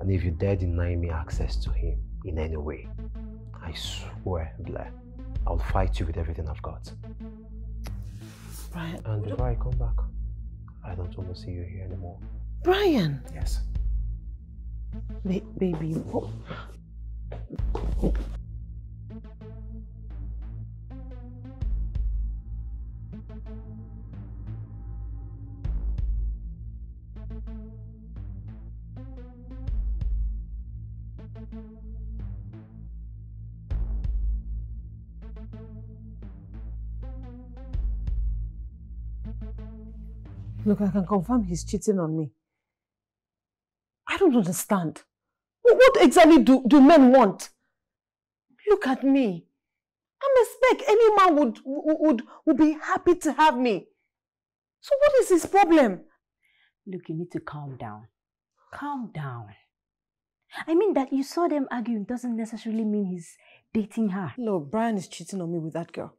and if you dare deny me access to him in any way, I swear, Blair, I'll fight you with everything I've got. Brian, and before I come back, I don't want to see you here anymore. Brian! Yes. Baby, oh. Oh. Look, I can confirm he's cheating on me. I don't understand. What exactly do men want? Look at me. I'm a speck. Any man would be happy to have me. So what is his problem? Look, you need to calm down. Calm down. I mean that you saw them arguing doesn't necessarily mean he's dating her. No, Brian is cheating on me with that girl.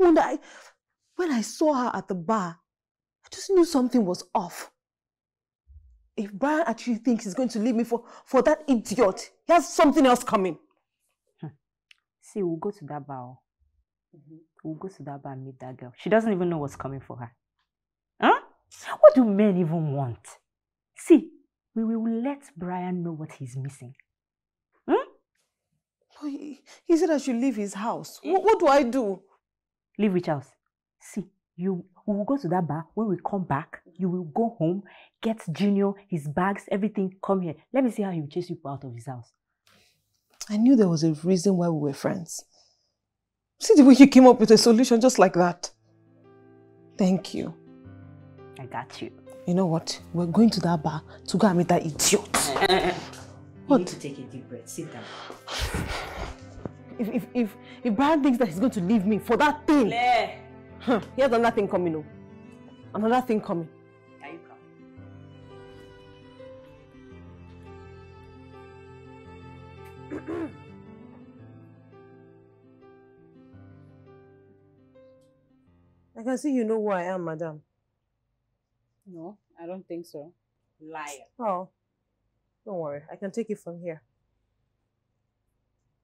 No wonder when I saw her at the bar, I just knew something was off. If Brian actually thinks he's going to leave me for that idiot, he has something else coming. See, we'll go to that bar. Mm-hmm. We'll go to that bar and meet that girl. She doesn't even know what's coming for her. Huh? What do men even want? See, we will let Brian know what he's missing. Hmm? He said I should leave his house. What do I do? Leave which house? See, we will go to that bar. When we come back, you will go home, get Junior, his bags, everything, come here. Let me see how he will chase you out of his house. I knew there was a reason why we were friends. See the way you came up with a solution just like that. Thank you. I got you. You know what? We're going to that bar to go and meet that idiot. What? You need to take a deep breath. Sit down. If Brian thinks that he's going to leave me for that thing... Blair. Huh, he has another thing coming, no? Another thing coming. Are you coming? I can see you know who I am, madam. No, I don't think so. Liar. Oh, don't worry. I can take it from here.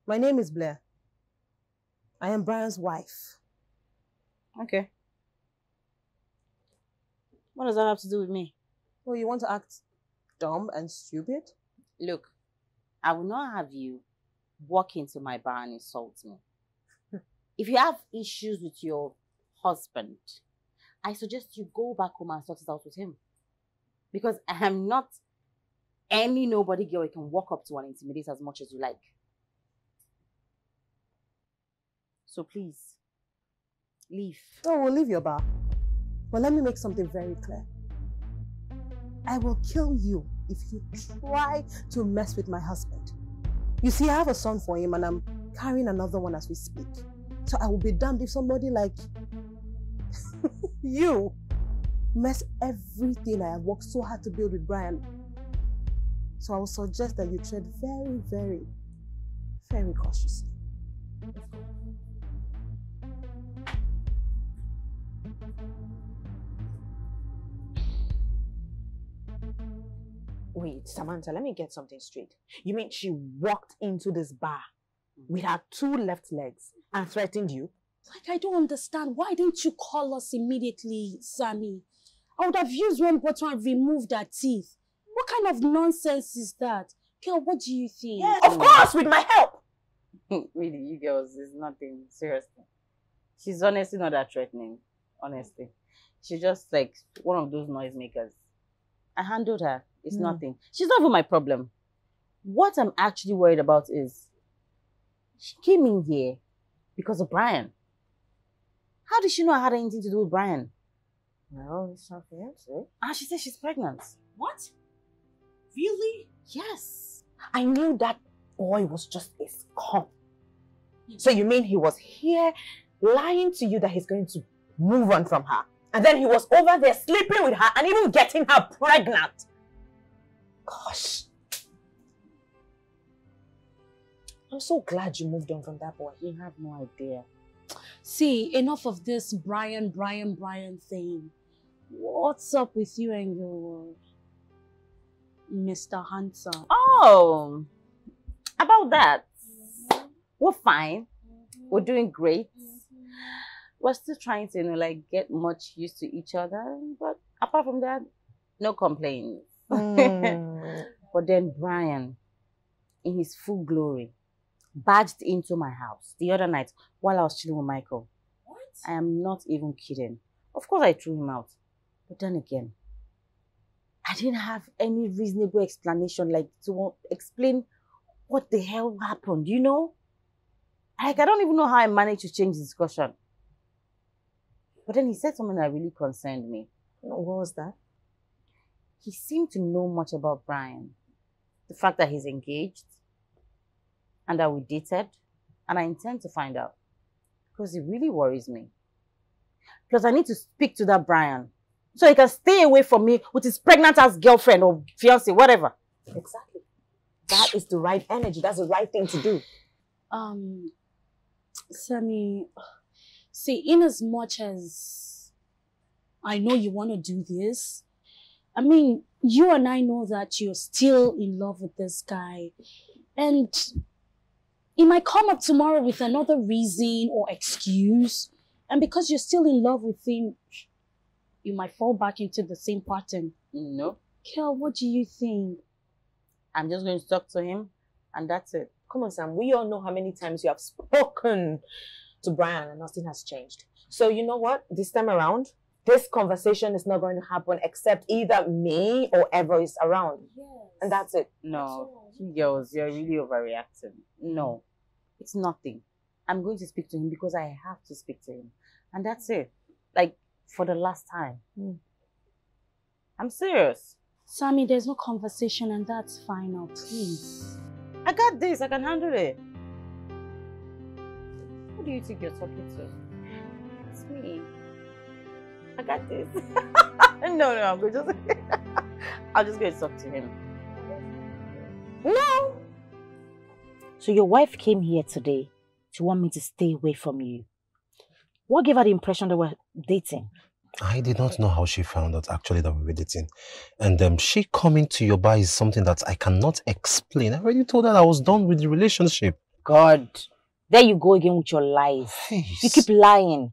My name is Blair. I am Brian's wife. Okay. What does that have to do with me? Oh, you want to act dumb and stupid? Look, I will not have you walk into my bar and insult me. If you have issues with your husband, I suggest you go back home and sort it out with him. Because I am not any nobody girl you can walk up to and intimidate as much as you like. So please, Leave. Oh, we'll leave your bar. But let me make something very clear. I will kill you if you try to mess with my husband. You see, I have a son for him and I'm carrying another one as we speak. So I will be damned if somebody like you mess everything I have worked so hard to build with Brian. So I will suggest that you tread very, very, very cautiously. Wait, Samantha, let me get something straight. You mean she walked into this bar with her two left legs and threatened you? Like, I don't understand. Why didn't you call us immediately, Sammy? I would have used one bottle and removed her teeth. What kind of nonsense is that? Girl, what do you think? Yes, of course, with my help! Really, you girls, it's nothing. Seriously. She's honestly not that threatening. Honestly. She's just like one of those noisemakers. I handled her. It's nothing. She's not even my problem. What I'm actually worried about is she came in here because of Brian. How did she know I had anything to do with Brian? Well, it's not fair, so. And she said she's pregnant. What? Really? Yes. I knew that boy was just a scum. So you mean he was here lying to you that he's going to move on from her? And then he was over there sleeping with her and even getting her pregnant. Gosh. I'm so glad you moved on from that boy. You have no idea. See, enough of this Brian thing. What's up with you and your Mr. Handsome? Oh, about that. We're fine. We're doing great. We're still trying to, you know, like, get much used to each other. But apart from that, no complaints. But then Brian, in his full glory, barged into my house the other night while I was chilling with Michael. What? I am not even kidding. Of course I threw him out. But then again, I didn't have any reasonable explanation, like, to explain what the hell happened, you know? Like, I don't even know how I managed to change the discussion. But then he said something that really concerned me. What was that? He seemed to know much about Brian. The fact that he's engaged and that we dated, and I intend to find out because it really worries me. Plus, I need to speak to that Brian so he can stay away from me with his pregnant-ass girlfriend or fiance, whatever. Exactly. That is the right energy. That's the right thing to do. Sammy, see, in as much as I know you want to do this, I mean, you and I know that you're still in love with this guy. And it might come up tomorrow with another reason or excuse. And because you're still in love with him, you might fall back into the same pattern. No. Kel, what do you think? I'm just going to talk to him and that's it. Come on, Sam. We all know how many times you have spoken to Brian and nothing has changed. So you know what? This time around, this conversation is not going to happen except either me or Ever is around. Yes. And that's it. No, girls, you're really overreacting. No, it's nothing. I'm going to speak to him because I have to speak to him. And that's it. Like, for the last time. I'm serious. Sammy, there's no conversation and that's final, please. I got this. I can handle it. Who do you think you're talking to? It's me. I got this. No, I'm going to just... I'll just go and talk to him. No! So your wife came here today to want me to stay away from you. What gave her the impression that we're dating? I did not know how she found out actually that we were dating. And she coming to your bar is something that I cannot explain. I already told her I was done with the relationship. God, there you go again with your lies. Jeez. You keep lying.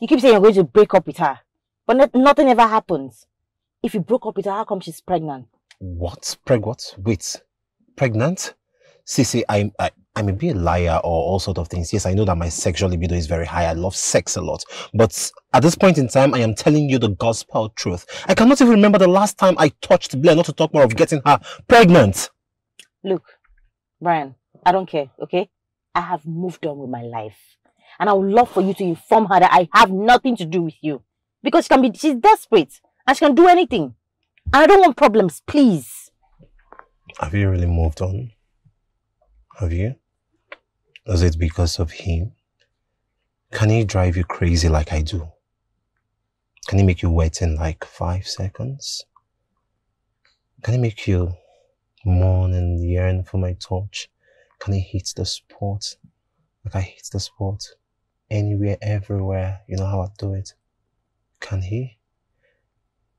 You keep saying you're going to break up with her, but nothing ever happens. If you broke up with her, how come she's pregnant? What? What? Wait. Pregnant? Sissy, I may be a liar or all sorts of things. Yes, I know that my sexual libido is very high. I love sex a lot. But at this point in time, I am telling you the gospel truth. I cannot even remember the last time I touched Blair, not to talk more of getting her pregnant. Look, Brian, I don't care, okay? I have moved on with my life. And I would love for you to inform her that I have nothing to do with you. Because she's desperate and she can do anything. And I don't want problems, please. Have you really moved on? Have you? Is it because of him? Can he drive you crazy like I do? Can he make you wait in like 5 seconds? Can he make you mourn and yearn for my touch? Can he hit the spot like I hit the spot? Anywhere, everywhere, you know how I do it. Can he?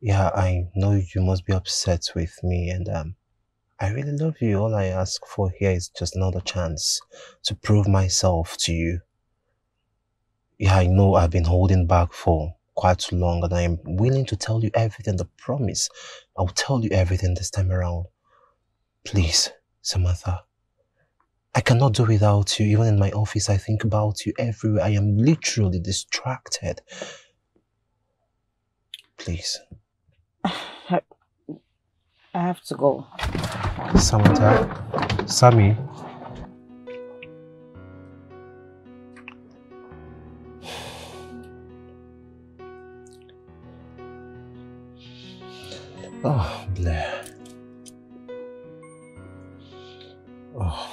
Yeah, I know you must be upset with me, and I really love you. All I ask for here is just another chance to prove myself to you. Yeah, I know I've been holding back for quite too long, and I am willing to tell you everything. The promise, I will tell you everything this time around. Please, Samantha, I cannot do without you. Even in my office, I think about you everywhere. I am literally distracted. Please. I have to go. Samantha, Sammy. Oh, Blair. Oh,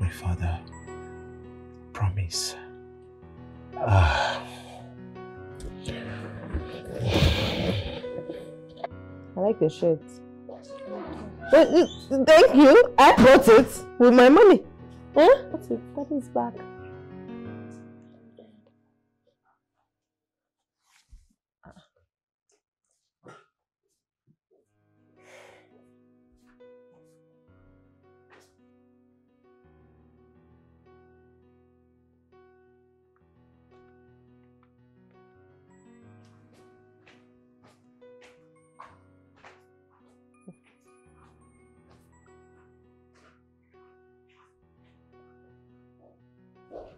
my father. Promise. I like your shirt. Thank you. I bought it with my money. Huh? That's it. That is back.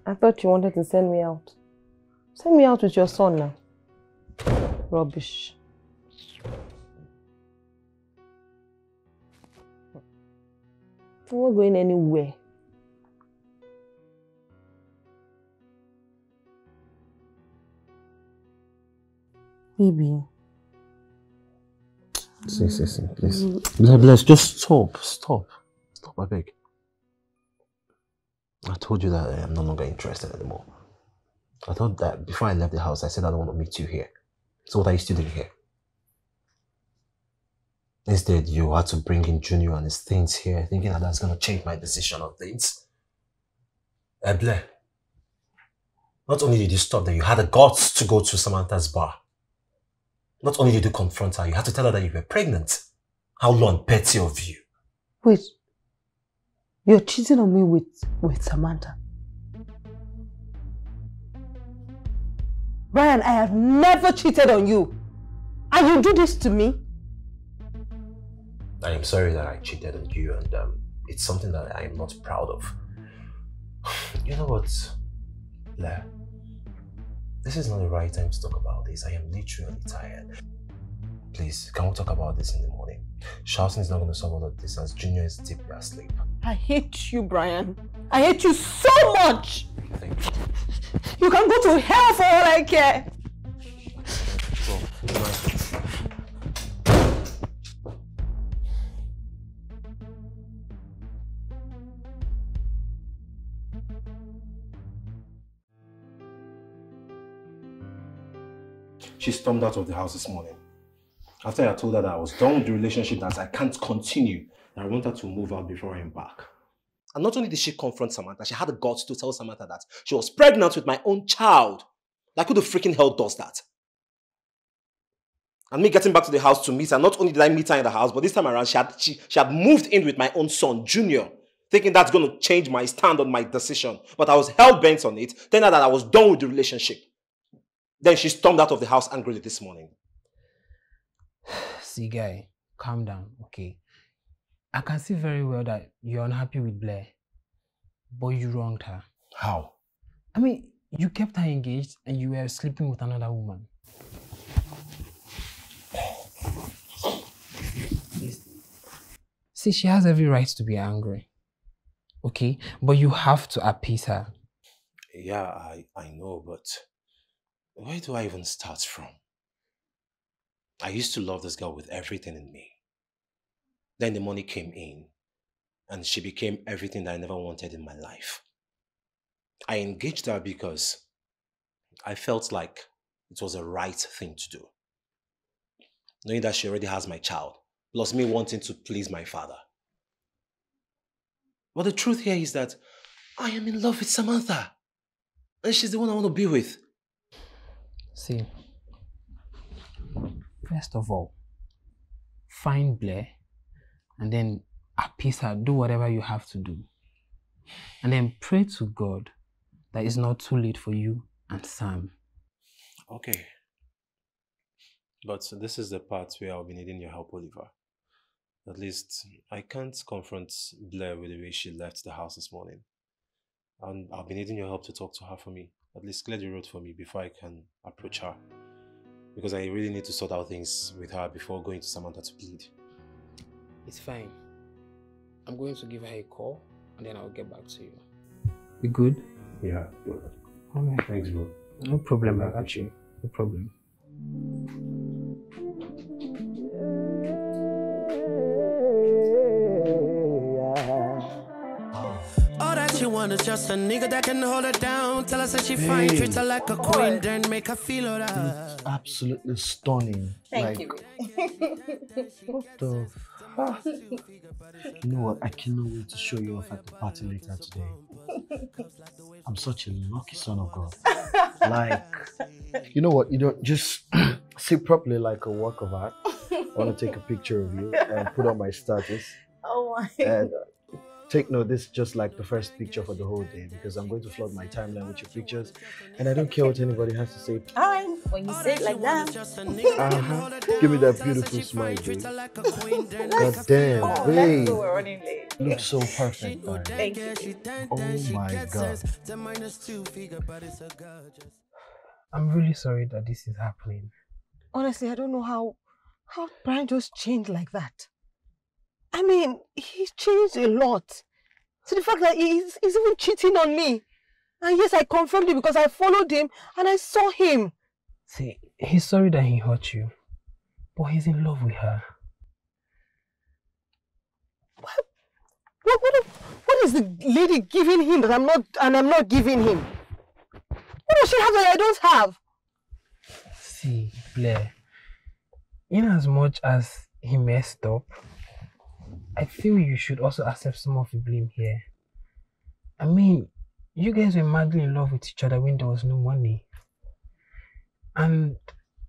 I thought you wanted to send me out. Send me out with your son now. Rubbish. I'm not going anywhere. Baby. See, please. Let's just stop. Stop, I beg. I told you that I'm no longer interested anymore. I thought that before I left the house, I said I don't want to meet you here. So what are you still doing here? Instead, you had to bring in Junior and his things here, thinking that that's going to change my decision on things. Eble, not only did you stop there, you had the guts to go to Samantha's bar. Not only did you confront her, you had to tell her that you were pregnant. How petty of you. Wait. You're cheating on me with Samantha. Brian, I have never cheated on you. And you do this to me? I am sorry that I cheated on you, and it's something that I am not proud of. You know what, Blair? This is not the right time to talk about this. I am literally tired. Please, can we talk about this in the morning? Shouting is not going to solve all of this as Junior is deeply asleep. I hate you, Brian. I hate you so much! Thank you. You can go to hell for all I care! So, she stormed out of the house this morning. After I told her that I was done with the relationship, that I can't continue, and I want her to move out before I embark. And not only did she confront Samantha, she had the guts to tell Samantha that she was pregnant with my own child. Like, who the freaking hell does that? And me getting back to the house to meet her, not only did I meet her in the house, but this time around she had moved in with my own son, Junior, thinking that's going to change my stand on my decision. But I was hell-bent on it, telling her that I was done with the relationship. Then she stormed out of the house angrily this morning. See, guy, calm down, okay? I can see very well that you're unhappy with Blair, but you wronged her. How? I mean, you kept her engaged and you were sleeping with another woman. See, she has every right to be angry, okay? But you have to appease her. Yeah, I know, but where do I even start from? I used to love this girl with everything in me. Then the money came in, and she became everything that I never wanted in my life. I engaged her because I felt like it was the right thing to do. Knowing that she already has my child, plus me wanting to please my father. But the truth here is that I am in love with Samantha. And she's the one I want to be with. See, first of all, find Blair and then appease her, do whatever you have to do. And then pray to God that it's not too late for you and Sam. Okay. But this is the part where I'll be needing your help, Oliver. At least I can't confront Blair with the way she left the house this morning. And I'll be needing your help to talk to her for me. At least clear the road for me before I can approach her. Because I really need to sort out things with her before going to Samantha to plead. It's fine. I'm going to give her a call and then I'll get back to you. You good? Yeah, good. All right. Thanks, bro. No problem, I got you. No problem. All that she wants is just a nigga that can hold her down. Tell us that she fine, treat her like a queen, then make her feel all that. Absolutely stunning. Thank you. What the fuck? You know what? I cannot wait to show you off at the party later today. I'm such a lucky son of God. Like, you know what? You don't just sit properly like a work of art. I want to take a picture of you and put on my status. Oh my. And, take note, this is just like the first picture for the whole day because I'm going to flood my timeline with your pictures and I don't care what anybody has to say. Alright, when you say it like that. Give me that beautiful smile, babe. God damn, oh, babe. You look so perfect, man. Thank you. Oh my God. I'm really sorry that this is happening. Honestly, I don't know how Brian just changed like that. I mean, he's changed a lot. So the fact that he's even cheating on me. And yes, I confirmed it because I followed him and I saw him. See, he's sorry that he hurt you, but he's in love with her. What is the lady giving him that I'm not giving him? What does she have that I don't have? See, Blair, in as much as he messed up, I feel you should also accept some of the blame here. I mean, you guys were madly in love with each other when there was no money. And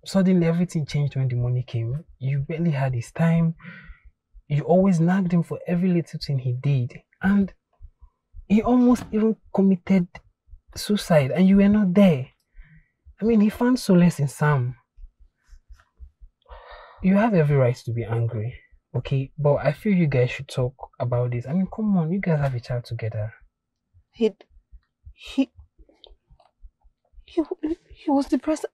suddenly everything changed when the money came. You barely had his time. You always nagged him for every little thing he did. And he almost even committed suicide and you were not there. I mean, he found solace in Sam. You have every right to be angry. Okay, but I feel you guys should talk about this. I mean, come on, you guys have a child together. He was depressed.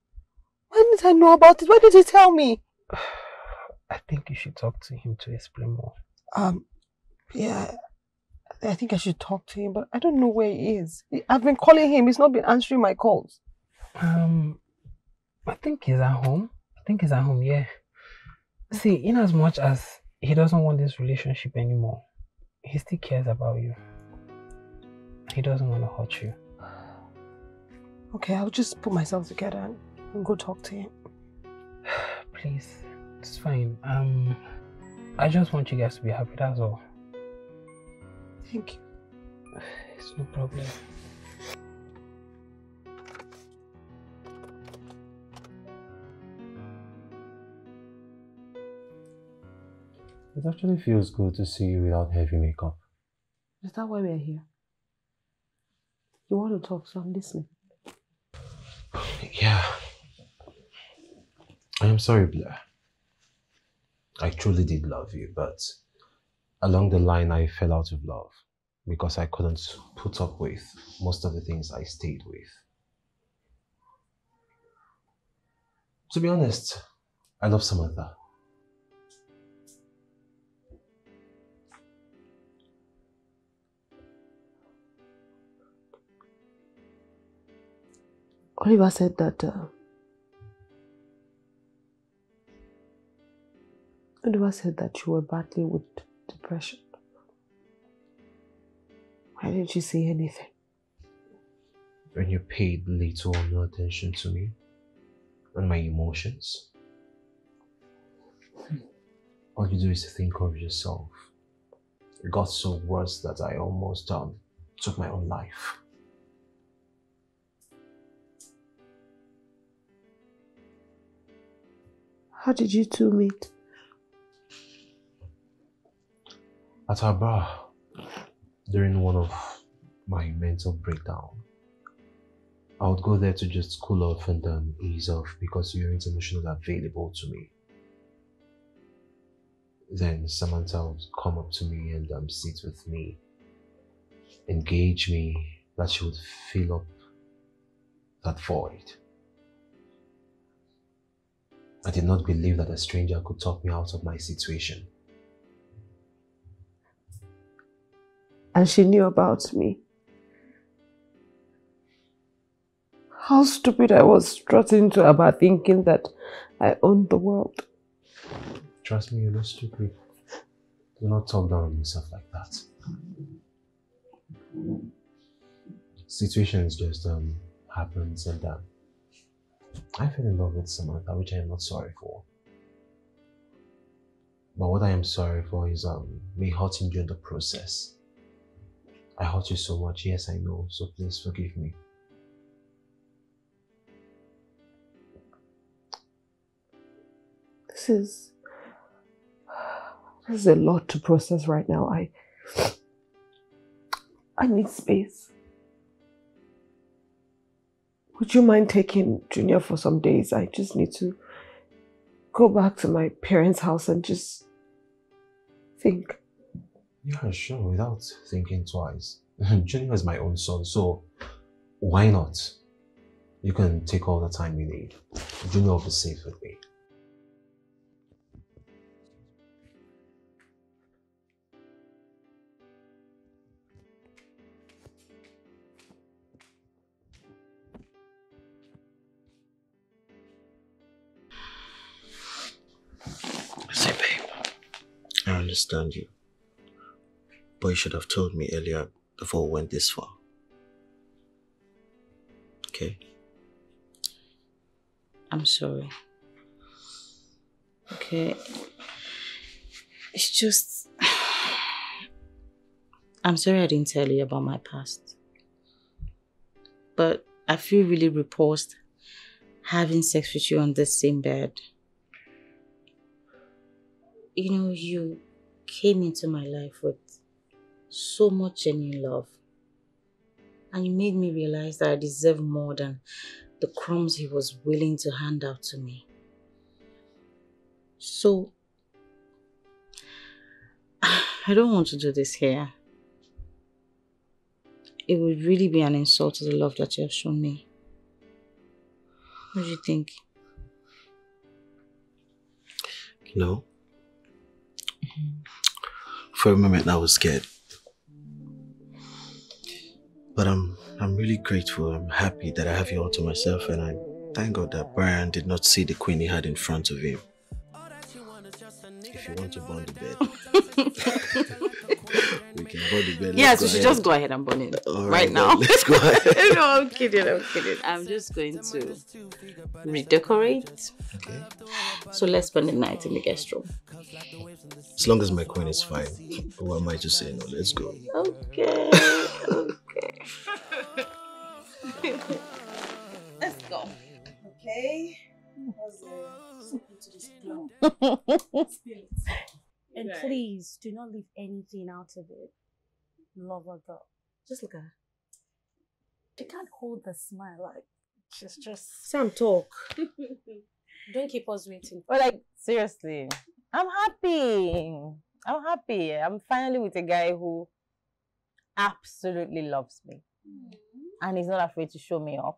Why didn't I know about it? Why did he tell me? I think you should talk to him to explain more. Yeah, I think I should talk to him, but I don't know where he is. I've been calling him. He's not been answering my calls. I think he's at home. Yeah. See, in as much as he doesn't want this relationship anymore, he still cares about you. He doesn't want to hurt you. Okay, I'll just put myself together and go talk to him. Please, it's fine. I just want you guys to be happy, that's all. Thank you. It's no problem. It actually feels good to see you without heavy makeup. Is that why we're here? You want to talk, so I'm listening. Yeah. I am sorry, Blair. I truly did love you, but along the line I fell out of love because I couldn't put up with most of the things I stayed with. To be honest, I love Samantha. Oliver said that you were battling with depression. Why didn't you say anything? When you paid little or no attention to me and my emotions, all you do is to think of yourself. It got so worse that I almost took my own life. How did you two meet? At our bar, during one of my mental breakdowns. I would go there to just cool off and ease off because you weren't emotionally available to me. Then Samantha would come up to me and sit with me, engage me, that she would fill up that void. I did not believe that a stranger could talk me out of my situation. And she knew about me. How stupid I was strutting to about thinking that I owned the world. Trust me, you're not stupid. Do not talk down on yourself like that. Situations just happens, and I fell in love with Samantha, which I am not sorry for. But what I am sorry for is me hurting you in the process. I hurt you so much, yes I know, so please forgive me. This is a lot to process right now. I need space. Would you mind taking Junior for some days? I just need to go back to my parents' house and just think. Yeah, sure, without thinking twice. Junior is my own son, so why not? You can take all the time you need. Junior will be safe with me. I understand you, but you should have told me earlier before we went this far. Okay? I'm sorry. Okay? It's just... I'm sorry I didn't tell you about my past. But I feel really repulsed having sex with you on the same bed. You know, you came into my life with so much genuine love. And you made me realize that I deserve more than the crumbs he was willing to hand out to me. So, I don't want to do this here. It would really be an insult to the love that you have shown me. What do you think? No. For a moment, I was scared, but I'm really grateful. I'm happy that I have you all to myself, and I thank God that Brian did not see the queen he had in front of him. If you want to burn the bed, we can burn the bed. Yes, we should just go ahead and burn it right now. Let's go ahead. No, I'm kidding. I'm kidding. I'm just going to redecorate. Okay. So let's spend the night in the guest room. As long as my coin is fine, why am I just saying no? Let's go. Okay. Okay. Let's go. Okay. And please do not leave anything out of it. Love or girl. Just look at her. She can't hold the smile. Like she's just Sam, talk. Don't keep us waiting. But like seriously, I'm happy. I'm happy. I'm finally with a guy who absolutely loves me. Mm-hmm. And he's not afraid to show me off.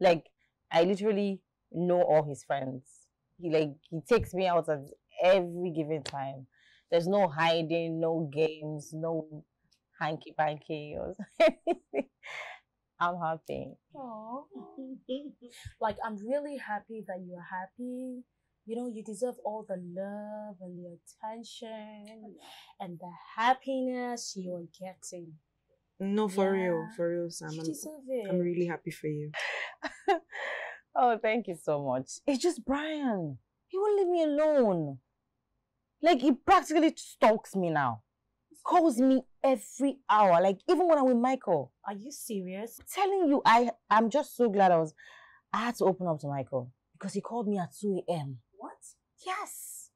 Like I literally know all his friends. He takes me out at every given time. There's no hiding, no games, no hanky panky or anything. I'm happy. Oh, like I'm really happy that you're happy. You know, you deserve all the love and the attention and the happiness you are getting. No, for real, Sam. You deserve it. I'm really happy for you. Oh, thank you so much. It's just Brian. He won't leave me alone. Like, he practically stalks me now. Calls me every hour, like even when I'm with Michael. Are you serious? I'm telling you, I'm just so glad I had to open up to Michael because he called me at 2 a.m. What? Yes,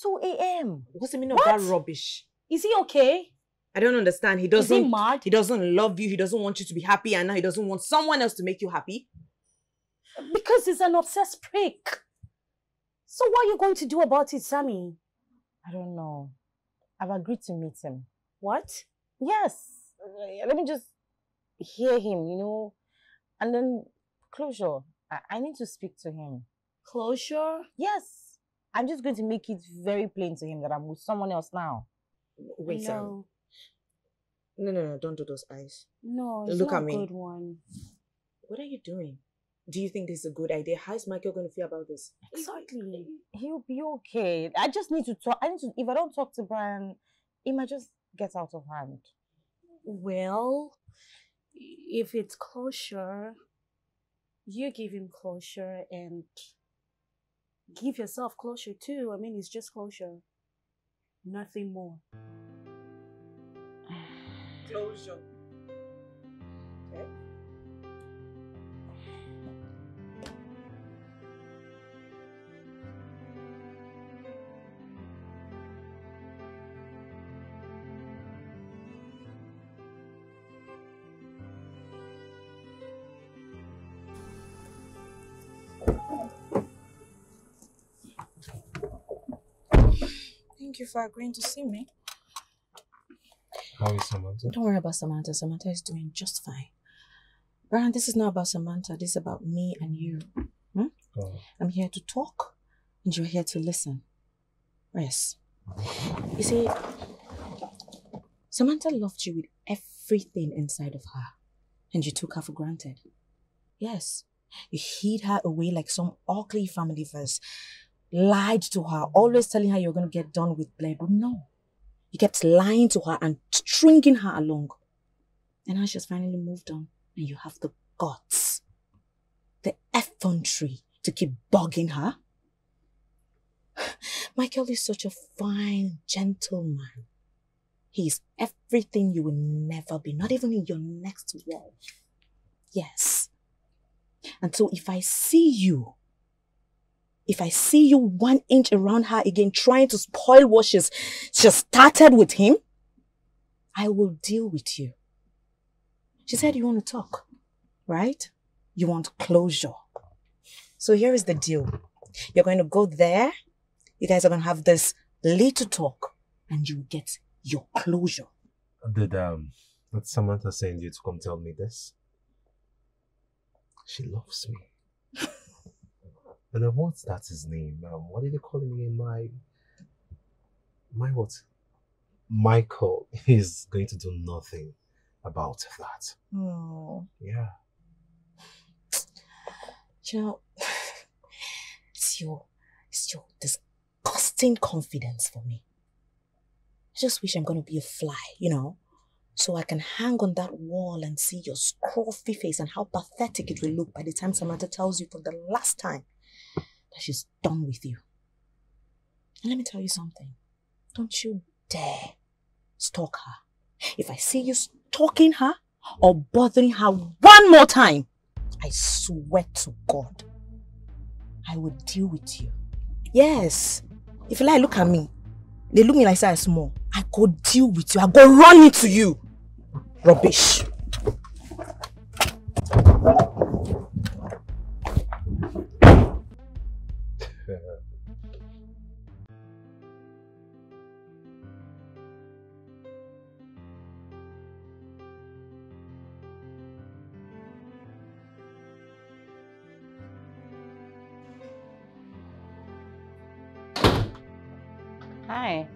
2 a.m. What's the meaning of that rubbish? Is he okay? I don't understand. He doesn't. Is he mad? He doesn't love you. He doesn't want you to be happy, and now he doesn't want someone else to make you happy. Because he's an obsessed prick. So what are you going to do about it, Sammy? I don't know. I've agreed to meet him. What? Yes. Let me just hear him, you know. And then closure. I need to speak to him. Closure? Yes. I'm just going to make it very plain to him that I'm with someone else now. Wait, no. Sam. No, don't do those eyes. No, it's not a good one. What are you doing? Do you think this is a good idea? How is Michael going to feel about this? Exactly. He'll be okay. I just need to talk. If I don't talk to Brian, it might just get out of hand. Well, if it's closure, you give him closure and give yourself closure too. I mean, it's just closure. Nothing more. Closure. Okay. Thank you for agreeing to see me. How is Samantha? Don't worry about Samantha. Samantha is doing just fine. Brian, this is not about Samantha. This is about me and you. Hmm? Oh. I'm here to talk and you're here to listen. Yes. You see, Samantha loved you with everything inside of her and you took her for granted. Yes. You hid her away like some ugly family verse. Lied to her, always telling her you're going to get done with Blair, but no. You kept lying to her and stringing her along. And now she's finally moved on, and you have the guts, the effrontery to keep bugging her. Michael is such a fine gentleman. He is everything you will never be, not even in your next world. Yes. And so if I see you, one inch around her again, trying to spoil what she's just started with him, I will deal with you. She said you want to talk, right? You want closure. So here is the deal. You're going to go there. You guys are going to have this little talk and you get your closure. Did Samantha send you to come tell me this? She loves me. And then what's that his name? What did they call him again? My what? Michael is going to do nothing about that. Oh. Yeah. You know, it's your disgusting confidence for me. I just wish I'm going to be a fly, you know, so I can hang on that wall and see your scruffy face and how pathetic it will look by the time Samantha tells you for the last time. She's done with you. And let me tell you something. Don't you dare stalk her. If I see you stalking her or bothering her one more time, I swear to God, I will deal with you. Yes. If you like, look at me. They look me like I small. I go deal with you. I go run into you. Rubbish. Hi.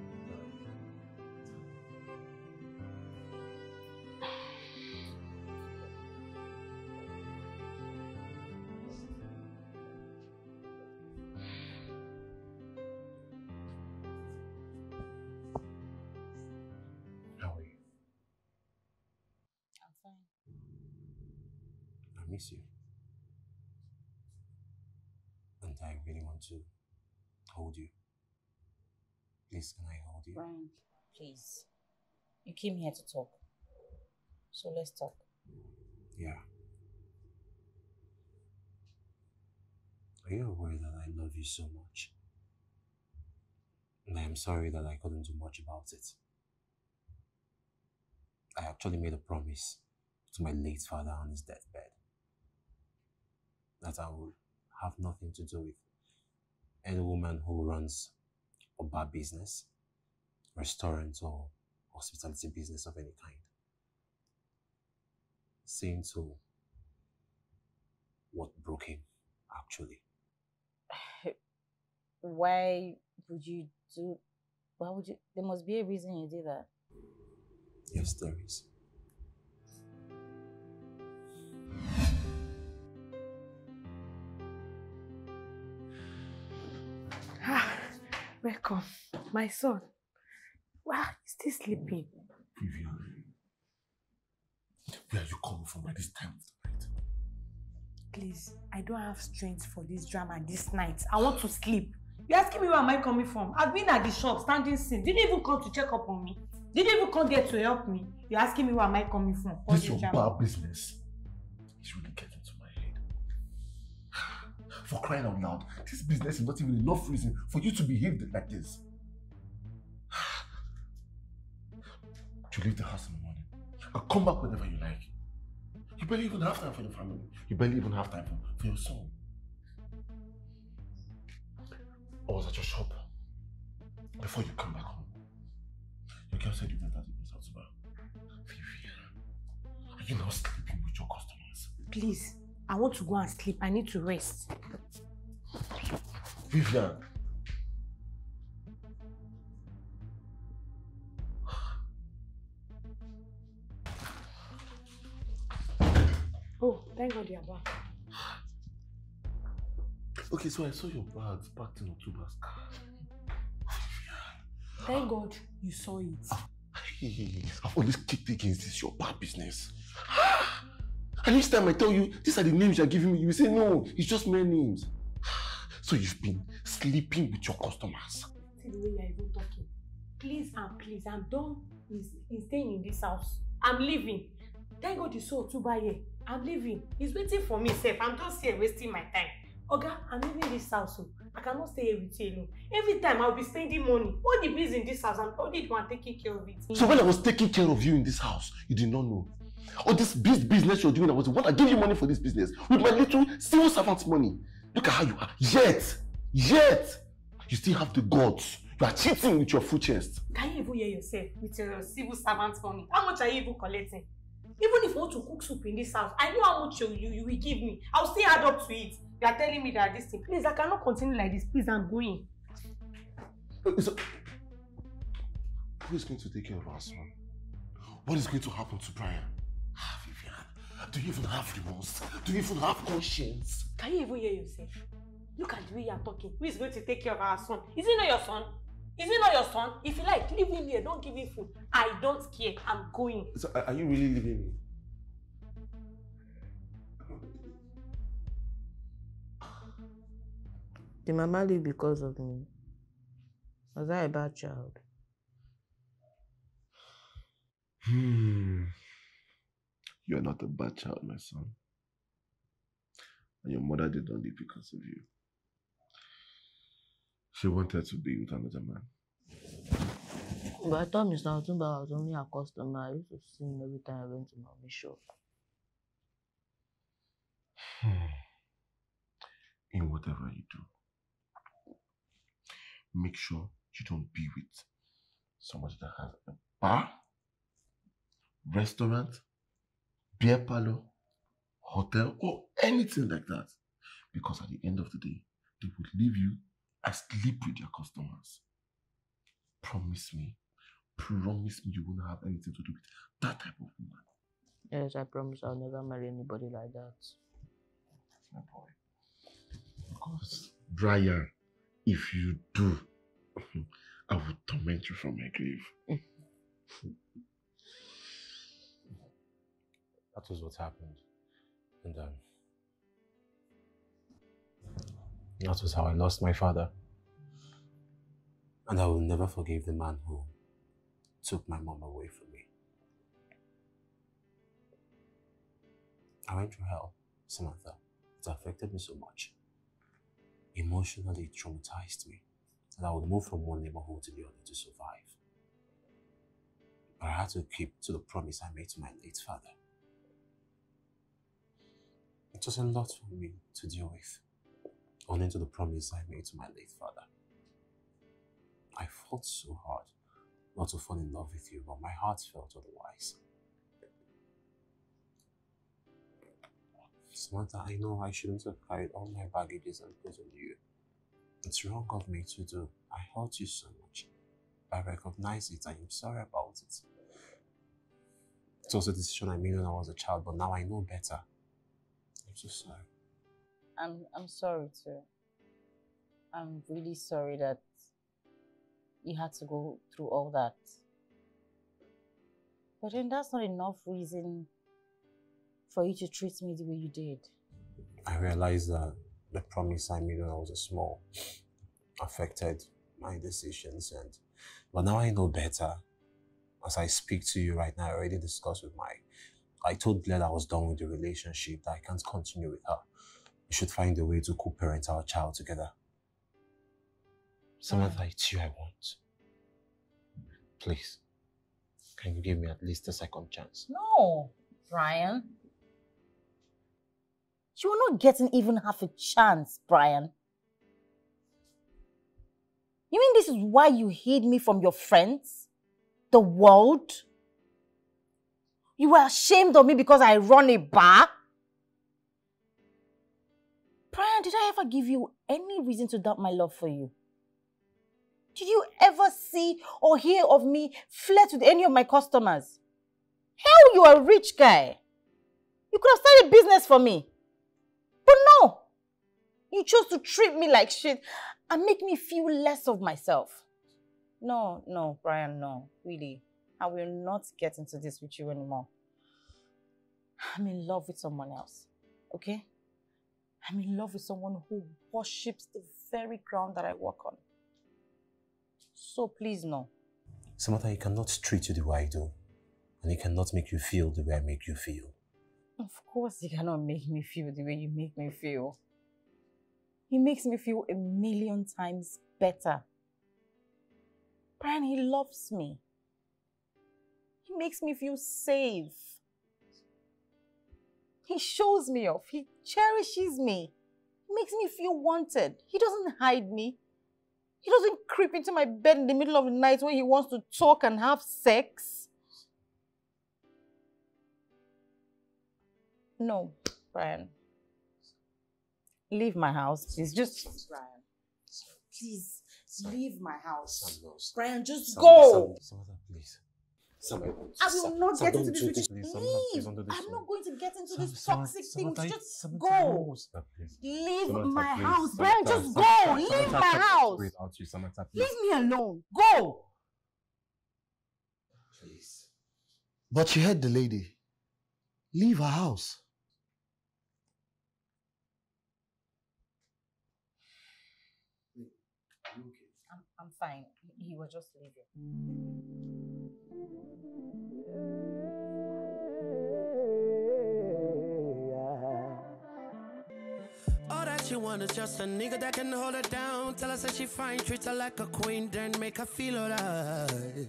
fine. I miss you. And I really want to hold you. Please, can I hold you? Brian, please. You came here to talk. So let's talk. Yeah. Are you aware that I love you so much? And I am sorry that I couldn't do much about it. I actually made a promise to my late father on his deathbed that I will have nothing to do with any woman who runs a bar business, restaurant, or hospitality business of any kind. Seeing to what broke him, actually. Why would you? There must be a reason you did that. Yes, there is. Welcome, my son. Wow, he's still sleeping. Vivian, where are you coming from at this time of the night? Please, I don't have strength for this drama this night. I want to sleep. You're asking me where am I coming from? I've been at the shop standing since. Didn't even come to check up on me. Didn't even come there to help me. You're asking me where am I coming from? This is your bad business. It's really getting to my head. For crying out loud, this business is not even enough reason for you to behave like this. You leave the house in the morning. I'll come back whenever you like. You barely even have time for the family. You barely even have time for your son. I was at your shop before you come back home. Your girl said you went out to Miss Atsuba. Vivian, are you now sleeping with your customers? Please, I want to go and sleep. I need to rest. Vivian. Oh, thank God you are back. Okay, so I saw your bags packed in Otuba's car. Thank God you saw it. Hey, I've always kicked against this, your bad business. And each time I tell you, these are the names you're giving me, you say no, it's just mere names. So you've been sleeping with your customers. See the way you're even talking. Please and please, I'm done staying in this house. I'm leaving. Thank God you saw Otuba here. I'm leaving. He's waiting for me, safe. I'm just here wasting my time. Okay, I'm leaving this house, so I cannot stay here with you alone. Every time I'll be spending money. All the bills in this house, I'm only the one taking care of it. So when I was taking care of you in this house, you did not know. All this business you're doing, I was the one that gave you money for this business. With my little civil servant's money. Look at how you are. Yet, you still have the guts. You are cheating with your full chest. Can you even hear yourself with your civil servant's money? How much are you even collecting? Even if I want to cook soup in this house, I know how much you will give me. I'll still add up to it. You are telling me that this thing. Please, I cannot continue like this. Please, I'm going. So, who is going to take care of our son? What is going to happen to Brian? Vivian, do you even have remorse? Do you even have conscience? Can you even hear yourself? Look at the way you are talking. Who is going to take care of our son? Is he not your son? Is it not your son? If you like, leave him here. Don't give him food. I don't care. I'm going. So, are you really leaving me? Did Mama leave because of me? Was I a bad child? You're not a bad child, my son. And your mother did not leave because of you. She wanted to be with another man. But I thought Mr. Otumba was only a customer. I used to see him every time I went to Mommy's shop. In whatever you do, make sure you don't be with somebody that has a bar, restaurant, beer parlor, hotel, or anything like that. Because at the end of the day, they would leave you and sleep with your customers. Promise me you won't have anything to do with that type of woman. Yes, I promise I'll never marry anybody like that. That's my boy. Because, Brian, if you do, I will torment you from my grave. That was what happened. And that was how I lost my father. And I will never forgive the man who took my mom away from me. I went through hell, Samantha. It affected me so much. Emotionally, it traumatized me. And I would move from one neighborhood to the other to survive. But I had to keep to the promise I made to my late father. It was a lot for me to deal with, owning to the promise I made to my late father. I fought so hard not to fall in love with you, but my heart felt otherwise. Samantha, I know I shouldn't have carried all my baggages and put on you. It's wrong of me to do. I hurt you so much. I recognize it, and I'm sorry about it. It was a decision I made when I was a child, but now I know better. I'm so sorry. I'm sorry too. I'm really sorry that you had to go through all that. But then that's not enough reason for you to treat me the way you did. I realized that the promise I made when I was small affected my decisions, but now I know better. As I speak to you right now, I already discussed with I told Blair I was done with the relationship, that I can't continue with her. We should find a way to co-parent our child together. Samantha, it's you I want. Please, can you give me at least a second chance? No, Brian. You are not getting even half a chance, Brian. You mean this is why you hid me from your friends? The world? You were ashamed of me because I run a bar? Brian, did I ever give you any reason to doubt my love for you? Did you ever see or hear of me flirt with any of my customers? Hell, you are a rich guy. You could have started business for me. But no. You chose to treat me like shit and make me feel less of myself. No, no, Brian, no. Really. I will not get into this with you anymore. I'm in love with someone else, okay? I'm in love with someone who worships the very ground that I walk on. So please, no. Samantha, he cannot treat you the way I do. And he cannot make you feel the way I make you feel. Of course he cannot make me feel the way you make me feel. He makes me feel 1,000,000 times better. Brian, he loves me. He makes me feel safe. He shows me off. He cherishes me. He makes me feel wanted. He doesn't hide me. He doesn't creep into my bed in the middle of the night when he wants to talk and have sex. No, Brian. Leave my house, please. Just, Brian, please, leave my house. Brian, just go. Please. I will not get into this. Leave. I'm not going to get into this toxic thing. Just go. Leave my house. Brian, just go. Leave my house. Leave me alone. Go. Please. But you heard the lady. Leave her house. I'm fine. He was just leaving. All that she wants is just a nigga that can hold her down. Tell her that she fine, treat her like a queen, then make her feel alright.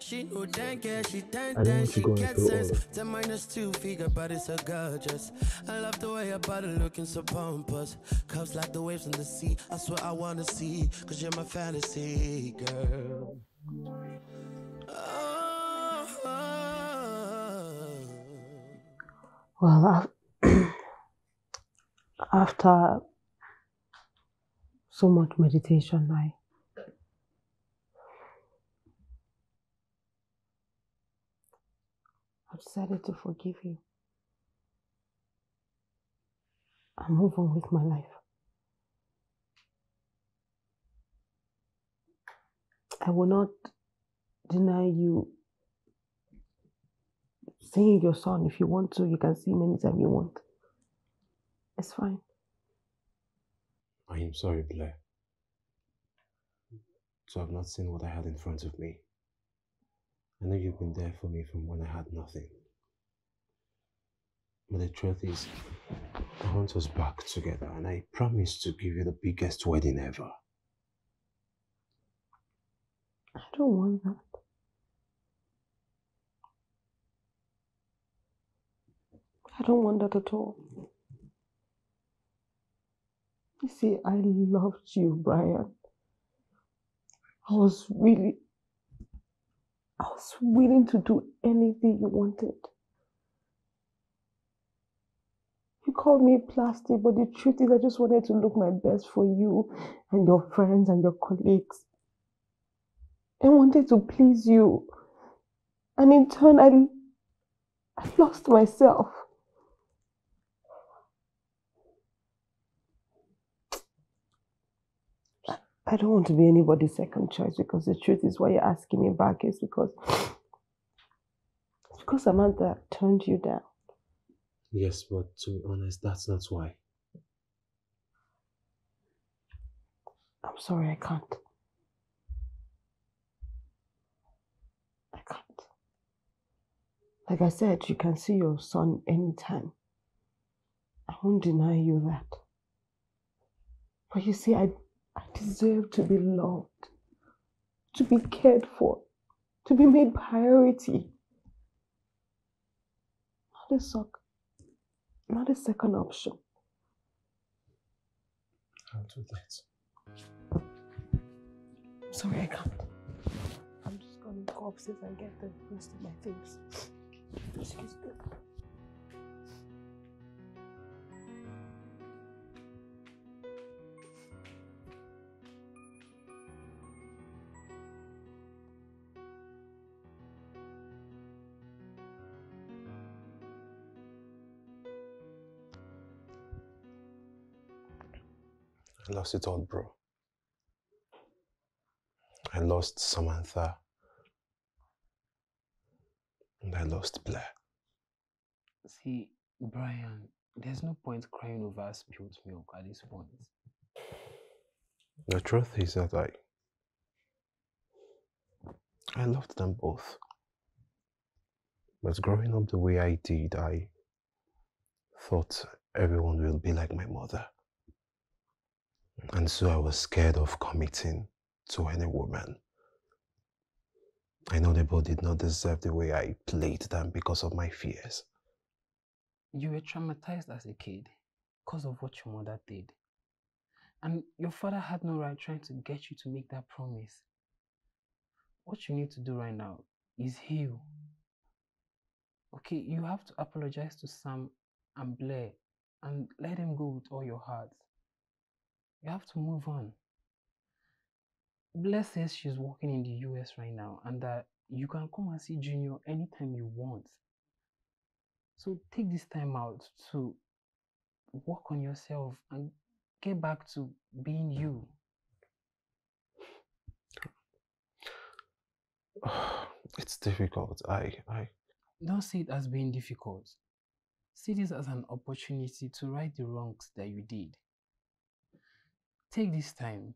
She know dank, yeah, she dank, then she gets sense. The -2 figure, but it's so gorgeous. I love the way her body looking so pompous. Cups like the waves in the sea. I swear I wanna see, cause you're my fantasy, girl. Well, after so much meditation, I decided to forgive you and move on with my life. I will not deny you seeing your son, if you want to, you can see him anytime you want. It's fine. I am sorry, Blair, so I've not seen what I had in front of me. I know you've been there for me from when I had nothing. But the truth is, I want us back together, and I promise to give you the biggest wedding ever. I don't want that. I don't want that at all. You see, I loved you, Brian. I was willing to do anything you wanted. You called me plastic, but the truth is I just wanted to look my best for you and your friends and your colleagues. I wanted to please you. And in turn, I lost myself. I don't want to be anybody's second choice, because the truth is why you're asking me back is because Samantha turned you down. Yes, but to be honest, that's not why. I'm sorry, I can't. I can't. Like I said, you can see your son anytime. I won't deny you that. But you see, I deserve to be loved, to be cared for, to be made priority. Not a second option. I'll do that. Sorry, I can't. I'm just gonna go upstairs and get the rest of my things. Excuse me. I lost it all, bro. I lost Samantha. And I lost Blair. See, Brian, there's no point crying over spilled milk at this point. The truth is that I loved them both. But growing up the way I did, I thought everyone will be like my mother. And so I was scared of committing to any woman. I know they both did not deserve the way I played them because of my fears. You were traumatized as a kid because of what your mother did. And your father had no right trying to get you to make that promise. What you need to do right now is heal. Okay, you have to apologize to Sam and Blair and let them go with all your heart. You have to move on. Blair says she's working in the US right now and that you can come and see Junior anytime you want. So take this time out to work on yourself and get back to being you. It's difficult. I don't see it as being difficult. See this as an opportunity to right the wrongs that you did. Take this time,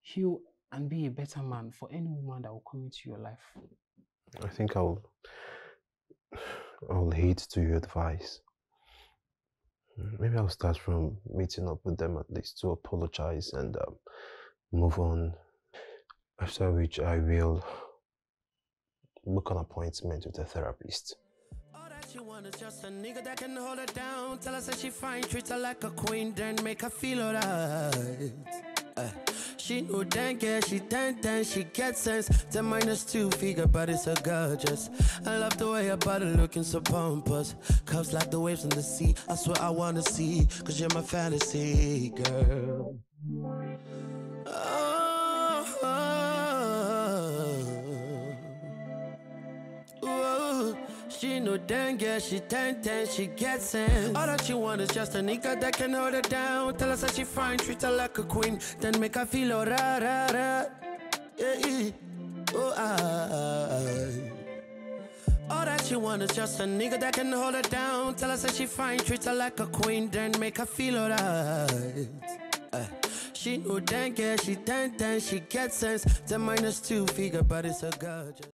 heal, and be a better man for any woman that will come into your life. I think I'll heed to your advice. Maybe I'll start from meeting up with them at least to apologize and move on. After which I will book an appointment with a therapist. She want is just a nigga that can hold her down. Tell her that she fine, treat her like a queen, then make her feel alright. She know then yeah, she dance, she gets sense. 10 minus 2 figure, but it's so gorgeous. I love the way your body looking so pompous. Cups like the waves in the sea. I swear I wanna see, cause you're my fantasy, girl. She no dang, yeah, she ten, she gets in. All that she want is just a nigga that can hold her down. Tell us that she fine, treat her like a queen, then make her feel all right, yeah, yeah. Oh, all that she want is just a nigga that can hold her down. Tell her that she fine, treat her like a queen, then make her feel alright. She know dang, yeah, she dang, she gets sense. 10 minus 2 figure, but it's a gorgeous.